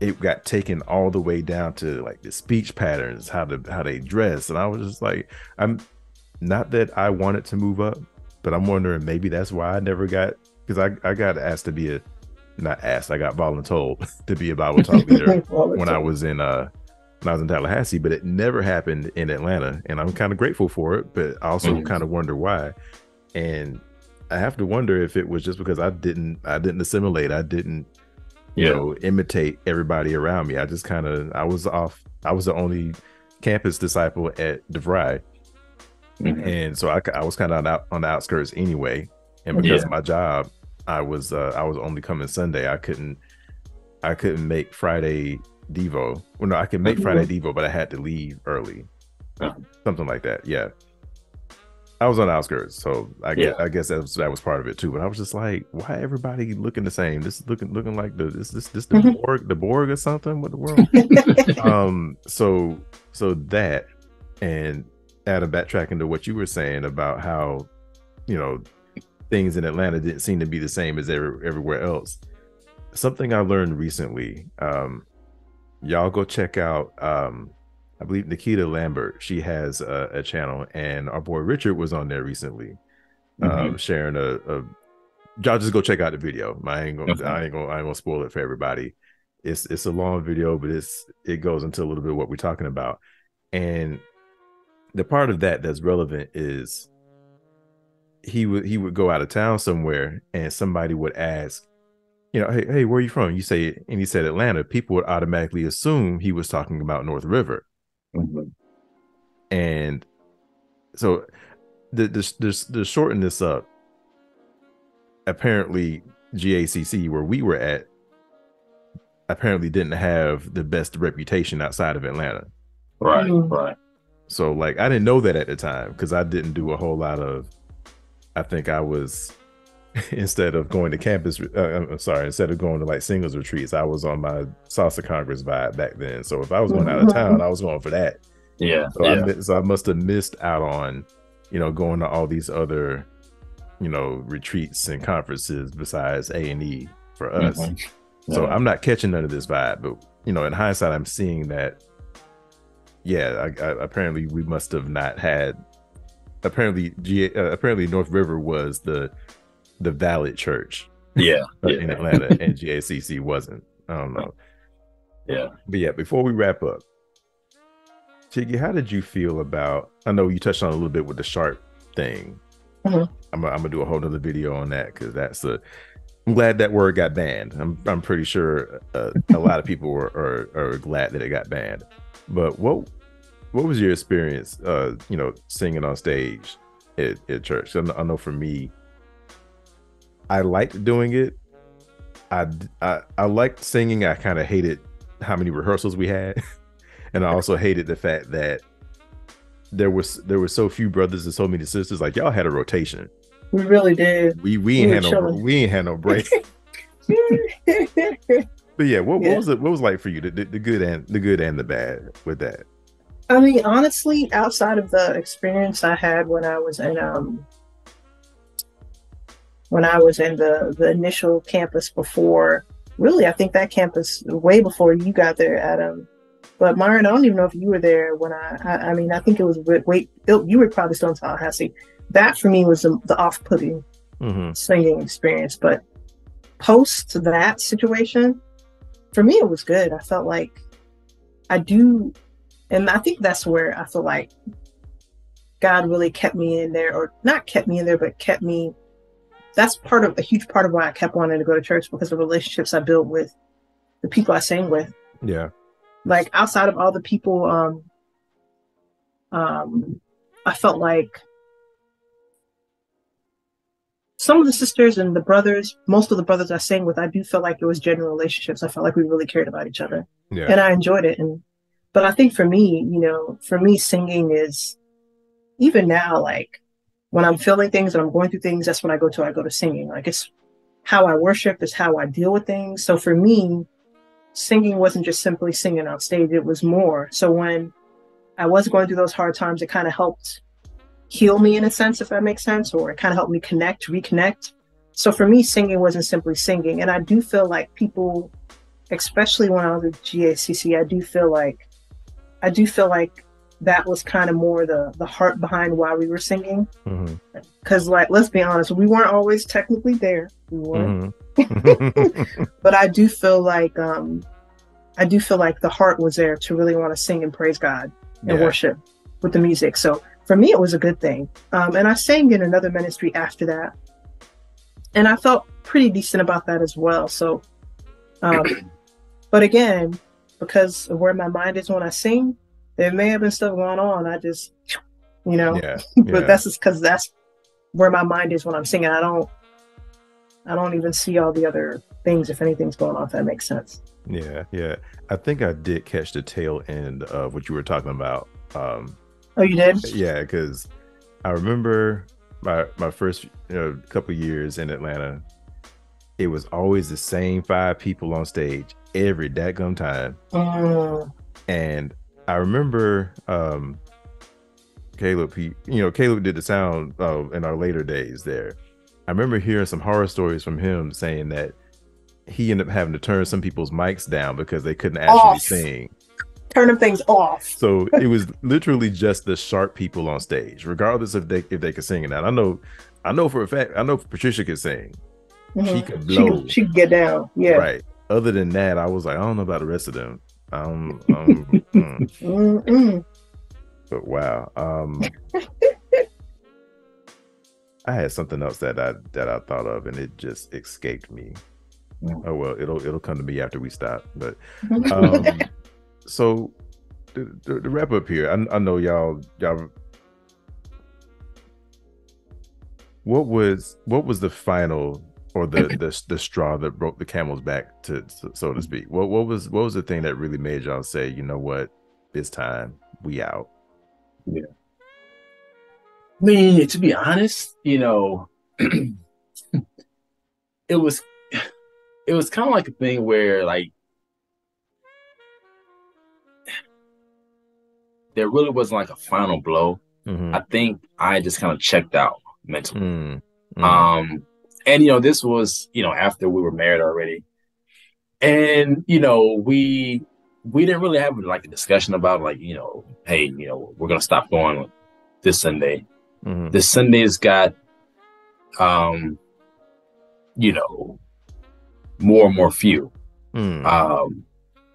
it got taken all the way down to like the speech patterns, how to, how they dress. And I was just like, I'm not that I wanted to move up, but I'm wondering, maybe that's why I never got, because I, I got asked to be a, not asked, I got voluntold to be a Bible talk leader when I was in, uh, when I was in Tallahassee, but it never happened in Atlanta. And I'm kind of grateful for it, but I also mm-hmm. kind of wonder why. And I have to wonder if it was just because I didn't, I didn't assimilate. I didn't, you yeah. know, imitate everybody around me. I just kind of, I was off. I was the only campus disciple at DeVry. Mm-hmm. And so I, I was kind of on, on the outskirts anyway. And because yeah. of my job, I was, uh, I was only coming Sunday. I couldn't, I couldn't make Friday Devo. Well, no, I could make Friday Devo, but I had to leave early. Oh. Something like that. Yeah. I was on the outskirts. So I guess, yeah. I guess that was, that was part of it too. But I was just like, why everybody looking the same? This is looking, looking like the, this, this, this, the Borg, the Borg or something with the world. um, so, so that, and Adam, backtracking to what you were saying about how, you know, things in Atlanta didn't seem to be the same as every, everywhere else. Something I learned recently, um, y'all go check out, um, I believe Nikita Lambert, she has a, a channel, and our boy Richard was on there recently, um, mm-hmm. sharing a, a, y'all just go check out the video. I ain't gonna, okay. I ain't gonna, I ain't gonna spoil it for everybody. It's, it's a long video, but it's, it goes into a little bit of what we're talking about. And the part of that that's relevant is he would, he would go out of town somewhere and somebody would ask, you know, hey, hey, where are you from? You say, and he said Atlanta. People would automatically assume he was talking about North River. Mm-hmm. And so the, the, the, the shorten this up, apparently G A C C, where we were at, apparently didn't have the best reputation outside of Atlanta. Right, mm-hmm. right. So like, I didn't know that at the time because I didn't do a whole lot of, I think I was... instead of going to campus, uh, I'm sorry, instead of going to like singles retreats, I was on my Salsa Congress vibe back then. So if I was going out of town, I was going for that. Yeah. So, yeah. I, so I must have missed out on, you know, going to all these other, you know, retreats and conferences besides A and E for us. Mm-hmm. yeah. So I'm not catching none of this vibe, but, you know, in hindsight, I'm seeing that, yeah, I, I, apparently we must have not had, apparently, G, uh, apparently North River was the, the valid church yeah, uh, yeah. in Atlanta and G A C C wasn't. I don't know. Yeah. But yeah, before we wrap up, Chigi, how did you feel about, I know you touched on a little bit with the sharp thing. Mm-hmm. I'm, I'm gonna do a whole nother video on that because that's a, I'm glad that word got banned. I'm I'm pretty sure uh, a lot of people are, are, are glad that it got banned. But what what was your experience, uh, you know, singing on stage at, at church? I know, I know for me, I liked doing it. I, I, I liked singing. I kind of hated how many rehearsals we had. And I also hated the fact that there was, there were so few brothers and so many sisters. Like y'all had a rotation. We really did. We, we, we ain't had no, we ain't had no break. But yeah, what, what yeah. was it? What was it like for you? The, the, the good and the good and the bad with that. I mean, honestly, outside of the experience I had when I was in, um, when I was in the, the initial campus before, really, I think that campus way before you got there, Adam. But Myron, I don't even know if you were there when I, I, I mean, I think it was, wait, it, you were probably still in Tallahassee. That for me was the, the off-putting mm-hmm. singing experience. But post that situation, for me, it was good. I felt like I do, and I think that's where I feel like God really kept me in there, or not kept me in there, but kept me, that's part of a huge part of why I kept wanting to go to church, because the relationships I built with the people I sang with. Yeah. Like outside of all the people, um, um, I felt like some of the sisters and the brothers, most of the brothers I sang with, I do feel like it was genuine relationships. I felt like we really cared about each other yeah. and I enjoyed it. And, but I think for me, you know, for me singing is even now, like, when I'm feeling things and I'm going through things, that's when I go to, I go to singing. Like it's how I worship, it's how I deal with things. So for me, singing wasn't just simply singing on stage, it was more. So when I was going through those hard times, it kind of helped heal me in a sense, if that makes sense, or it kind of helped me connect, reconnect. So for me, singing wasn't simply singing. And I do feel like people, especially when I was at G A C C, I do feel like, I do feel like that was kind of more the the heart behind why we were singing. Because mm-hmm. like, let's be honest, we weren't always technically there. We weren't. Mm-hmm. But I do feel like, um, I do feel like the heart was there to really want to sing and praise God and yeah. worship with the music. So for me, it was a good thing. Um, and I sang in another ministry after that. And I felt pretty decent about that as well. So, um, but again, because of where my mind is when I sing, there may have been stuff going on. I just, you know, yeah, yeah. But that's just because that's where my mind is when I'm singing. I don't, I don't even see all the other things, if anything's going on, if that makes sense. Yeah, yeah. I think I did catch the tail end of what you were talking about. Um, oh, you did? Yeah, because I remember my my first you know, couple years in Atlanta, it was always the same five people on stage every dadgum time. Mm. And I remember um, Caleb, he, you know, Caleb did the sound uh, in our later days there. I remember hearing some horror stories from him saying that he ended up having to turn some people's mics down because they couldn't actually off. sing. Turning things off. So it was literally just the sharp people on stage, regardless if they if they could sing or not. I know, I know for a fact, I know Patricia could sing. Mm-hmm. She could blow. She, she could get down. Yeah. Right. Other than that, I was like, I don't know about the rest of them. Um, um mm. But wow. Um I had something else that I that I thought of and it just escaped me. Mm. Oh well, it'll it'll come to me after we stop. But um so the, the, the wrap up here, I, I know y'all y'all what was what was the final or the, the the straw that broke the camel's back, to so to speak? What what was what was the thing that really made y'all say, you know what, it's time, we out? Yeah. I mean, to be honest, you know, it was it was kind of like a thing where like there really wasn't like a final blow. Mm-hmm. I think I just kind of checked out mentally. Mm-hmm. Um. And, you know, this was, you know, after we were married already. And, you know, we we didn't really have like a discussion about like, you know, hey, you know, we're going to stop going this Sunday. Mm-hmm. This Sunday's got, um, you know, more and more few. Mm-hmm. Um,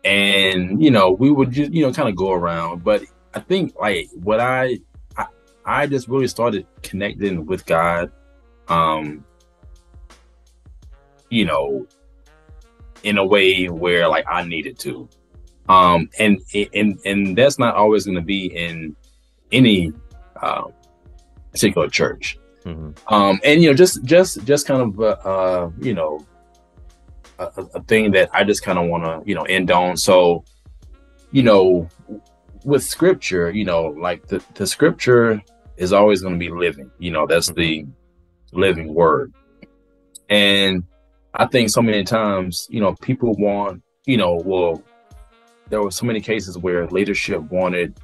and, you know, we would just, you know, kind of go around. But I think like what I, I, I just really started connecting with God, um, you know, in a way where like I needed to. Um, and, and, and that's not always going to be in any, um, particular church. Mm-hmm. Um, and, you know, just, just, just kind of, uh, uh you know, a, a thing that I just kind of want to, you know, end on. So, you know, with scripture, you know, like the, the scripture is always going to be living, you know, that's mm-hmm. the living word. And I think so many times, you know, people want, you know, well, there were so many cases where leadership wanted,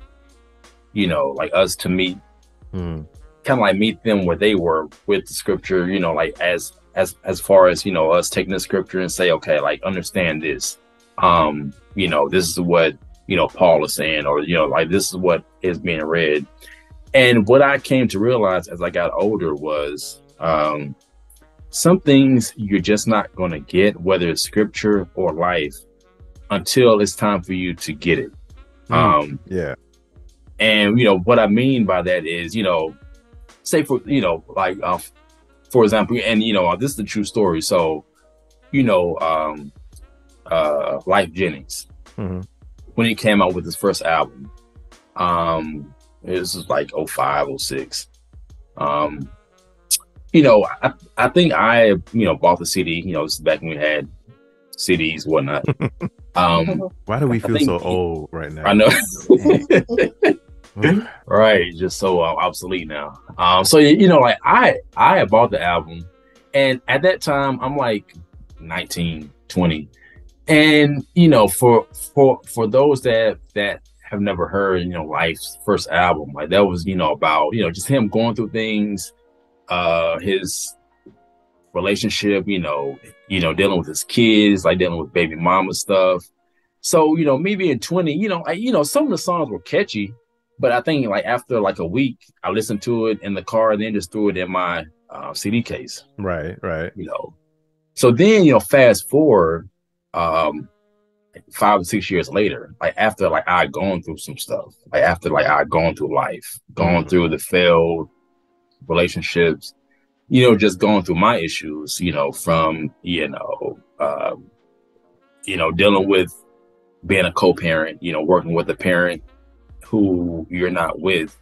you know, like us to meet, mm. kind of like meet them where they were with the scripture, you know, like as, as, as far as, you know, us taking the scripture and say, okay, like understand this, um, you know, this is what, you know, Paul is saying, or, you know, like this is what is being read. And what I came to realize as I got older was, um, some things you're just not going to get, whether it's scripture or life, until it's time for you to get it. Mm, um, yeah. And, you know, what I mean by that is, you know, say for, you know, like, uh, for example, and, you know, this is the true story. So, you know, um, uh, Life Jennings, mm-hmm. when he came out with his first album, um, this was like oh five, oh six. Um, You know, I, I think I, you know, bought the C D, you know, this is back when we had C Ds, whatnot. Um, Why do we feel so old right now? I know. Right. Just so uh, obsolete now. Um, so, you know, like I, I had bought the album and at that time I'm like nineteen, twenty. And, you know, for for for those that that have never heard, you know, Life's first album, like that was, you know, about, you know, just him going through things, uh, his relationship, you know, you know, dealing with his kids, like dealing with baby mama stuff. So, you know, me being twenty, you know, I, you know, some of the songs were catchy, but I think like after like a week, I listened to it in the car and then just threw it in my uh, C D case. Right, right. You know, so then, you know, fast forward. Um, five or six years later, like after like I'd gone through some stuff, like after like I'd gone through life, gone mm-hmm. through the failed relationships, you know, just going through my issues, you know, from, you know, uh, you know, dealing with being a co-parent, you know, working with a parent who you're not with.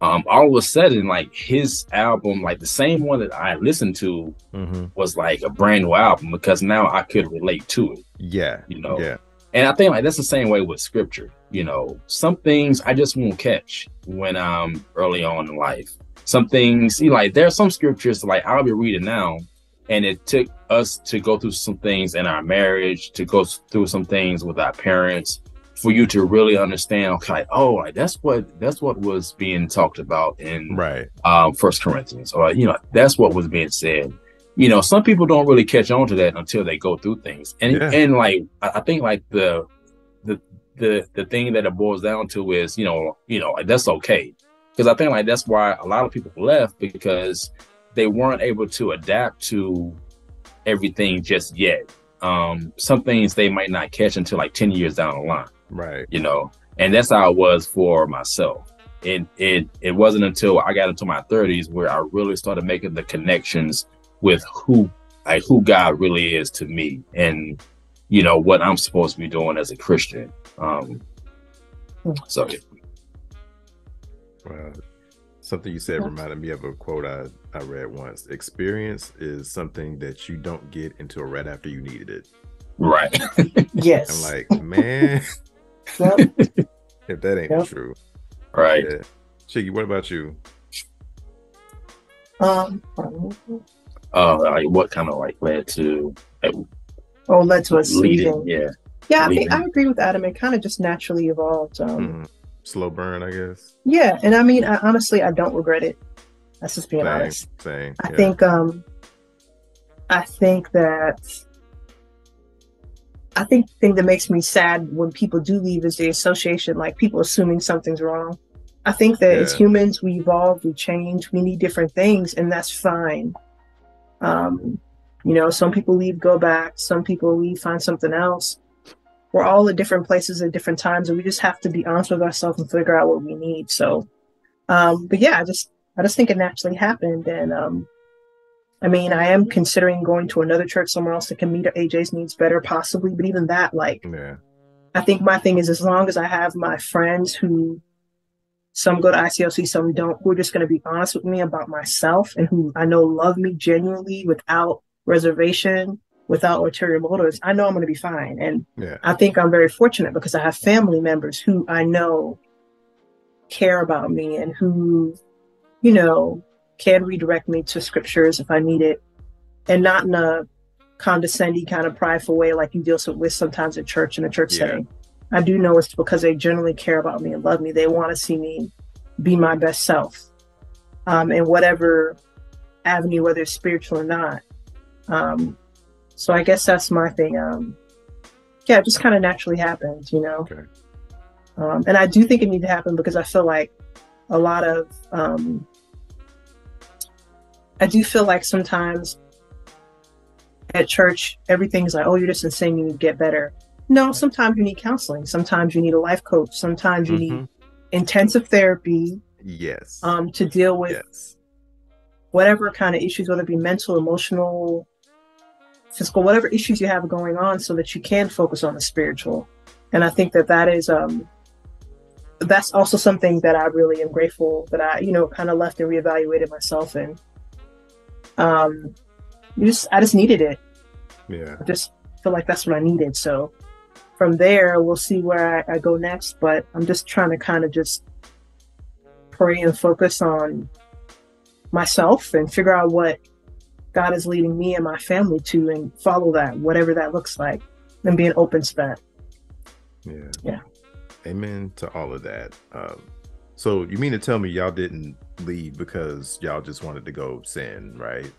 Um, all of a sudden, like his album, like the same one that I listened to mm-hmm. was like a brand new album because now I could relate to it. Yeah. You know, yeah. And I think like that's the same way with scripture. You know, some things I just won't catch when I'm um, early on in life. Some things, you know, like there are some scriptures like I'll be reading now. And it took us to go through some things in our marriage, to go through some things with our parents, for you to really understand, okay, oh, like, that's what that's what was being talked about in right. um, First Corinthians, or you know, that's what was being said. You know, some people don't really catch on to that until they go through things, and yeah. and like I think like the the the the thing that it boils down to is you know you know like, that's okay, because I think like that's why a lot of people left because they weren't able to adapt to everything just yet. Um, some things they might not catch until like ten years down the line. Right. You know, and that's how it was for myself. It it it wasn't until I got into my thirties where I really started making the connections with who like who God really is to me and you know what I'm supposed to be doing as a Christian. Um so well, something you said reminded me of a quote I, I read once. Experience is something that you don't get until right after you needed it. Right. Yes. I'm like, man. Yep. If that ain't yep. true. Right. Yeah. Chigi, what about you? Um uh, like what kind of like led to like, oh led to us leaving. Yeah. Yeah, leading. I think I agree with Adam. It kind of just naturally evolved. Um mm-hmm. slow burn, I guess. Yeah, and I mean I honestly I don't regret it. That's just being same, honest. Same. I yeah. think um I think that I think the thing that makes me sad when people do leave is the association, like people assuming something's wrong. I think that yeah. as humans, we evolve, we change, we need different things, and that's fine. Um, you know, some people leave, go back. Some people leave, find something else. We're all at different places at different times, and we just have to be honest with ourselves and figure out what we need. So, um, but yeah, I just, I just think it naturally happened. And um, I mean, I am considering going to another church somewhere else that can meet A J's needs better, possibly. But even that, like, yeah. I think my thing is as long as I have my friends who some go to I C O C, some don't, who are just going to be honest with me about myself and who I know love me genuinely without reservation, without ulterior motives, I know I'm going to be fine. And yeah. I think I'm very fortunate because I have family members who I know care about me and who, you know, can redirect me to scriptures if I need it, and not in a condescending kind of prideful way like you deal with sometimes at church in a church yeah. setting. I do know it's because they generally care about me and love me. They want to see me be my best self um, in whatever avenue, whether it's spiritual or not. Um, so I guess that's my thing. Um, yeah, it just kind of naturally happens, you know? Okay. Um, and I do think it needed to happen because I feel like a lot of... Um, I do feel like sometimes at church, everything's like, oh, you're just insane, you need to get better. No, sometimes you need counseling. Sometimes you need a life coach. Sometimes you mm-hmm. need intensive therapy. Yes. Um, to deal with yes. whatever kind of issues, whether it be mental, emotional, physical, whatever issues you have going on so that you can focus on the spiritual. And I think that that is, um, that's also something that I really am grateful that I, you know, kind of left and reevaluated myself in. Um, you just, I just needed it. Yeah. I just feel like that's what I needed. So from there, we'll see where I, I go next, but I'm just trying to kind of just pray and focus on myself and figure out what God is leading me and my family to and follow that, whatever that looks like. than being open to that. Yeah. Yeah. Amen to all of that. Um, so you mean to tell me y'all didn't leave because y'all just wanted to go sin, right?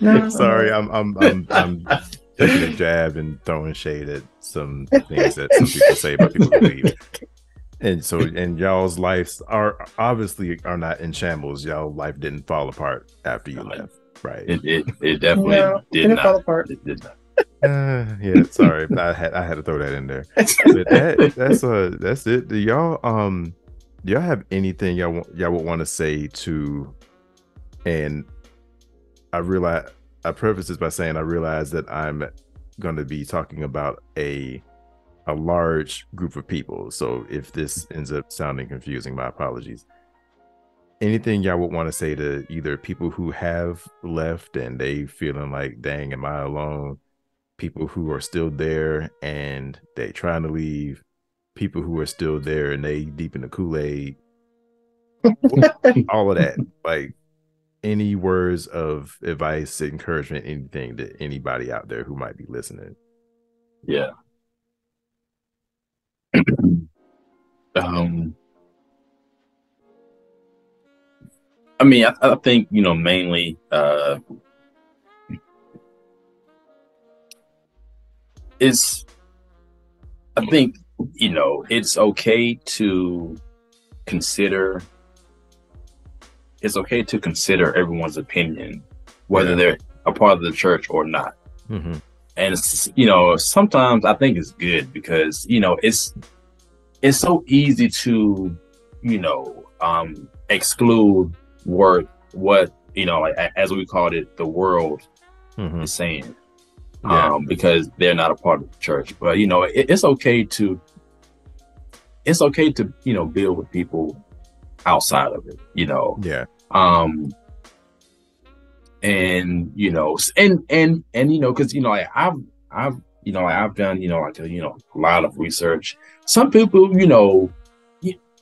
No. Sorry, I'm I'm I'm I'm taking a jab and throwing shade at some things that some people say about people who leave. And so, and y'all's lives are obviously are not in shambles. Y'all life didn't fall apart after you left, right? It it, it definitely no, did it not fall apart. It did not. Uh, yeah, sorry, but I had I had to throw that in there. But that, that's uh that's it. Do y'all um do y'all have anything y'all want, y'all would want to say to? And I realize I preface this by saying I realize that I'm going to be talking about a. a large group of people. So if this ends up sounding confusing, my apologies. Anything y'all would want to say to either people who have left and they feeling like, dang, am I alone? People who are still there and they trying to leave. People who are still there and they deep in the Kool-Aid. All of that. Like any words of advice, encouragement, anything to anybody out there who might be listening. Yeah. um I mean I, I think you know mainly uh it's I think you know it's okay to consider it's okay to consider everyone's opinion, whether yeah. they're a part of the church or not. Mm-hmm. And it's, you know, sometimes I think it's good because, you know, it's it's so easy to, you know, um, exclude word, what, you know, like, as we called it, the world mm-hmm. is saying, yeah. um, because they're not a part of the church. But, you know, it, it's okay to it's okay to, you know, build with people outside of it, you know. Yeah. Um and you know and and and you know because you know I, I've I've you know I've done you know like you know a lot of research. Some people you know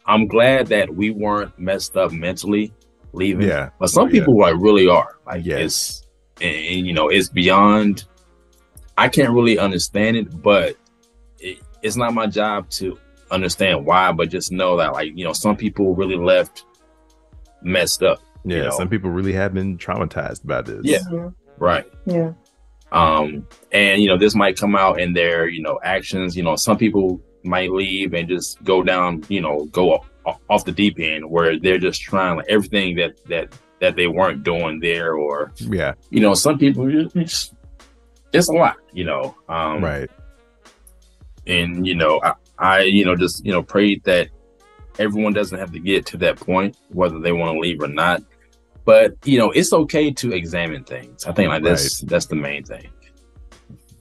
I'm glad that we weren't messed up mentally leaving, yeah but some oh, people yeah. like really are like yes yeah. and, and you know it's beyond I can't really understand it, but it, it's not my job to understand why, but just know that like you know some people really left messed up. Yeah, you know? Some people really have been traumatized by this. Yeah, yeah. Right. Yeah. Um, and, you know, this might come out in their, you know, actions. You know, some people might leave and just go down, you know, go off, off the deep end where they're just trying like, everything that, that that they weren't doing there or, yeah. you know, some people, just, it's a lot, you know. Um, right. And, you know, I, I, you know, just, you know, prayed that everyone doesn't have to get to that point, whether they want to leave or not. But you know, it's okay to examine things. I think like that's right. that's the main thing.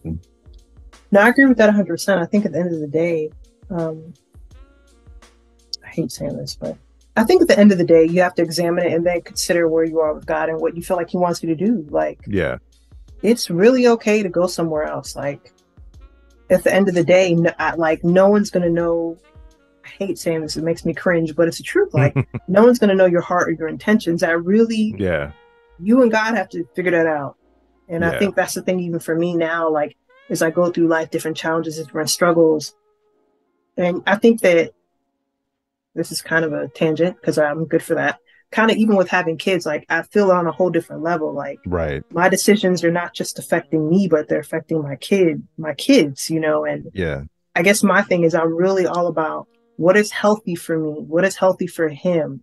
No, I agree with that one hundred percent. I think at the end of the day, um, I hate saying this, but I think at the end of the day, you have to examine it and then consider where you are with God and what you feel like He wants you to do. Like, yeah, it's really okay to go somewhere else. Like, at the end of the day, no, I, like no one's gonna know. I hate saying this, it makes me cringe, but it's the truth. Like no one's going to know your heart or your intentions. I really, yeah, you and God have to figure that out. And yeah. I think that's the thing, even for me now, like as I go through life, different challenges, different struggles. And I think that this is kind of a tangent because I'm good for that. Kind of even with having kids, like I feel on a whole different level. Like right. my decisions are not just affecting me, but they're affecting my kid, my kids, you know? And yeah, I guess my thing is I'm really all about, what is healthy for me? What is healthy for him?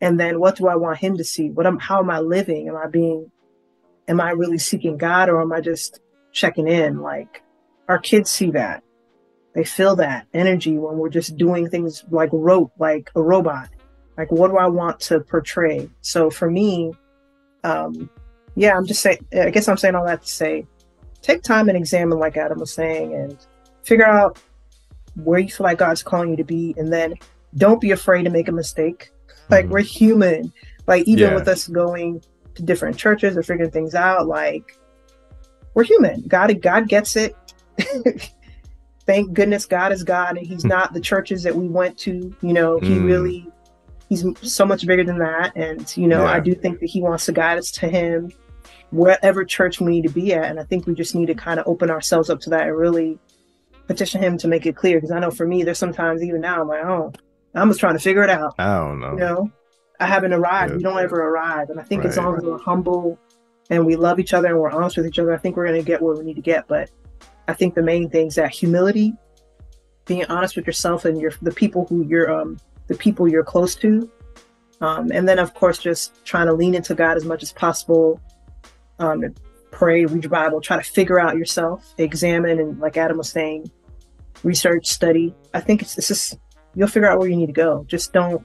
And then what do I want him to see? What am, how am I living? Am I being, am I really seeking God or am I just checking in? Like our kids see that. They feel that energy when we're just doing things like rote, like a robot. Like what do I want to portray? So for me, um, yeah, I'm just saying, I guess I'm saying all that to say, take time and examine like Adam was saying and figure out where you feel like God's calling you to be, and then don't be afraid to make a mistake. Like mm-hmm. we're human. Like even yeah. with us going to different churches or figuring things out, like we're human. God, God gets it. Thank goodness God is God, and He's not the churches that we went to. You know, He mm. really, He's so much bigger than that. And you know, yeah. I do think that He wants to guide us to Him. wherever church we need to be at. And I think we just need to kind of open ourselves up to that and really petition him to make it clear. Because I know for me, there's sometimes even now I'm like, oh, I'm just trying to figure it out. I don't know. You know, I haven't arrived. Yeah. We don't ever arrive. And I think right. as long as we're humble and we love each other and we're honest with each other, I think we're going to get where we need to get. But I think the main thing is that humility, being honest with yourself and your the people who you're um the people you're close to. Um, and then, of course, just trying to lean into God as much as possible. Um, pray, read your Bible, try to figure out yourself, examine, and like Adam was saying, research, study. I think it's, it's just, you'll figure out where you need to go. Just don't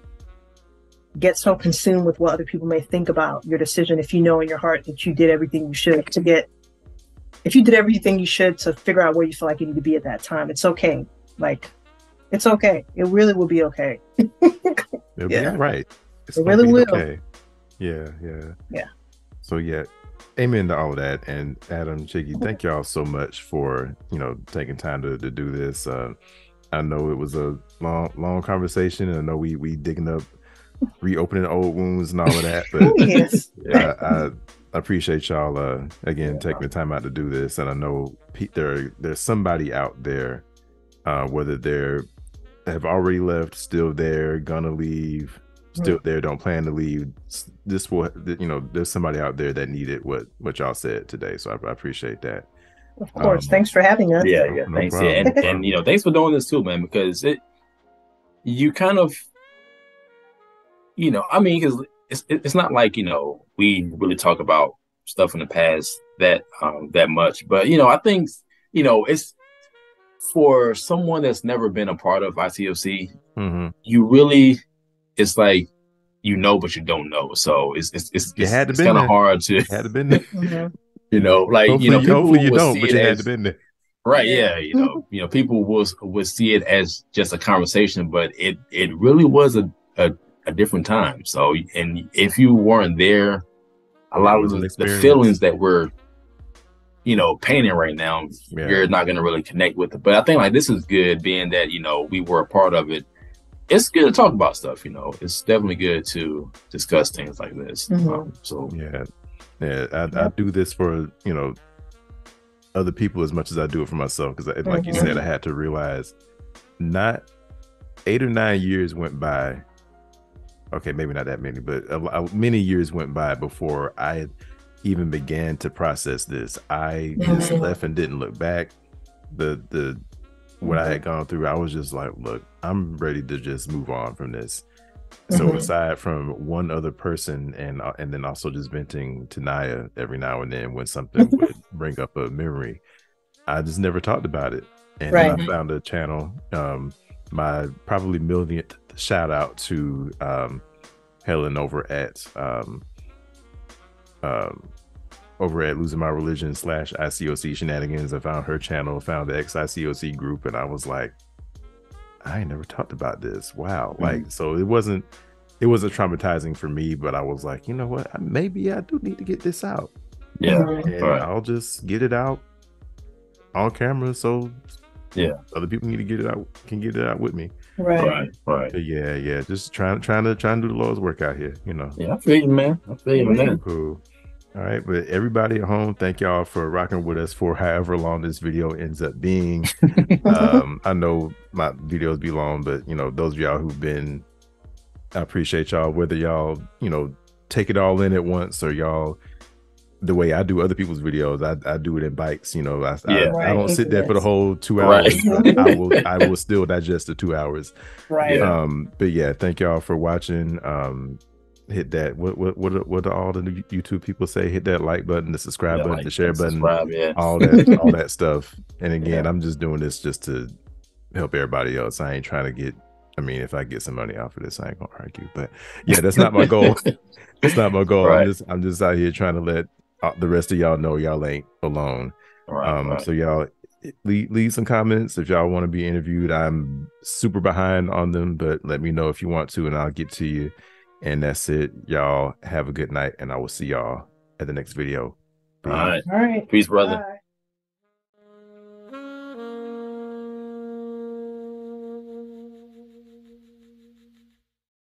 get so consumed with what other people may think about your decision if you know in your heart that you did everything you should to get, if you did everything you should to figure out where you feel like you need to be at that time. It's okay. Like, it's okay. It really will be okay. It'll yeah. be all right. It's it really will. Okay. Yeah, yeah. Yeah. So yeah. Amen to all of that. And Adam, Chigi, thank y'all so much for, you know, taking time to, to do this. Uh, I know it was a long, long conversation, and I know we we digging up, reopening old wounds and all of that. But yes. yeah, I, I appreciate y'all uh, again yeah. taking the time out to do this. And I know there there's somebody out there, uh, whether they're have already left, still there, gonna leave. Still there, don't plan to leave. This will, you know, there's somebody out there that needed what what y'all said today. So I, I appreciate that. Of course, um, thanks for having us. Yeah, yeah, no, thanks. No yeah, and, and you know, thanks for doing this too, man. Because it, you kind of, you know, I mean, because it's it's not like you know we really talk about stuff in the past that um that much, but you know, I think you know it's for someone that's never been a part of I C O C, mm-hmm. you really. It's like you know, but you don't know. So it's it's it's, it's, it's kind of hard to had to been there. mm-hmm. You know, like hopefully, you know, hopefully you don't, but you as, had to been there, right? Yeah, you know, you know, people will would see it as just a conversation, but it it really was a a, a different time. So and if you weren't there, a lot of the, the feelings that we're you know painting right now, yeah. you're not going to really connect with it. But I think like this is good, being that you know we were a part of it. It's good to talk about stuff, you know. It's definitely good to discuss things like this. Mm-hmm. Um, so yeah, yeah. I, yeah. I do this for you know other people as much as I do it for myself because, mm-hmm. like you said, I had to realize not eight or nine years went by. Okay, maybe not that many, but a, a, many years went by before I even began to process this. I mm-hmm. just left and didn't look back. The the. What mm-hmm. I had gone through, I was just like, look, I'm ready to just move on from this. So mm-hmm. aside from one other person and and then also just venting to Naya every now and then when something would bring up a memory, I just never talked about it. And right. I found a channel, um, my probably millionth shout out to um, Helen over at um, um, over at Losing My Religion slash I C O C Shenanigans. I found her channel, found the ex I C O C group, and I was like, I ain't never talked about this. Wow. Mm-hmm. Like, so it wasn't, it wasn't traumatizing for me, but I was like, you know what? Maybe I do need to get this out. Yeah. And right. I'll just get it out on camera. So yeah, other people need to get it out, can get it out with me. Right. Right. right. Yeah. Yeah. Just trying, trying to, trying to do the Lord's work out here, you know? Yeah. I feel you, man. I feel you, man. Cool. All right, but everybody at home, thank y'all for rocking with us for however long this video ends up being. um, I know my videos be long, but you know, those of y'all who've been, I appreciate y'all, whether y'all, you know, take it all in at once or y'all, the way I do other people's videos, I, I do it in bites, you know, I, yeah, I, right. I don't sit there for the whole two hours. Right. I, I will I will still digest the two hours. Right. Um, but yeah, thank y'all for watching. Um, hit that what what what what do all the YouTube people say? Hit that like button, the subscribe yeah, button, like, the share button, yeah. all that all that stuff. And again, yeah. I'm just doing this just to help everybody else. I ain't trying to get. I mean, if I get some money off of this, I ain't gonna argue. But yeah, that's not my goal. That's not my goal. Right. I'm just I'm just out here trying to let the rest of y'all know y'all ain't alone. Right, um, right. So y'all leave leave some comments if y'all want to be interviewed. I'm super behind on them, but let me know if you want to, and I'll get to you. And that's it. Y'all have a good night, and I will see y'all at the next video. All right. All right. Peace, brother. Bye.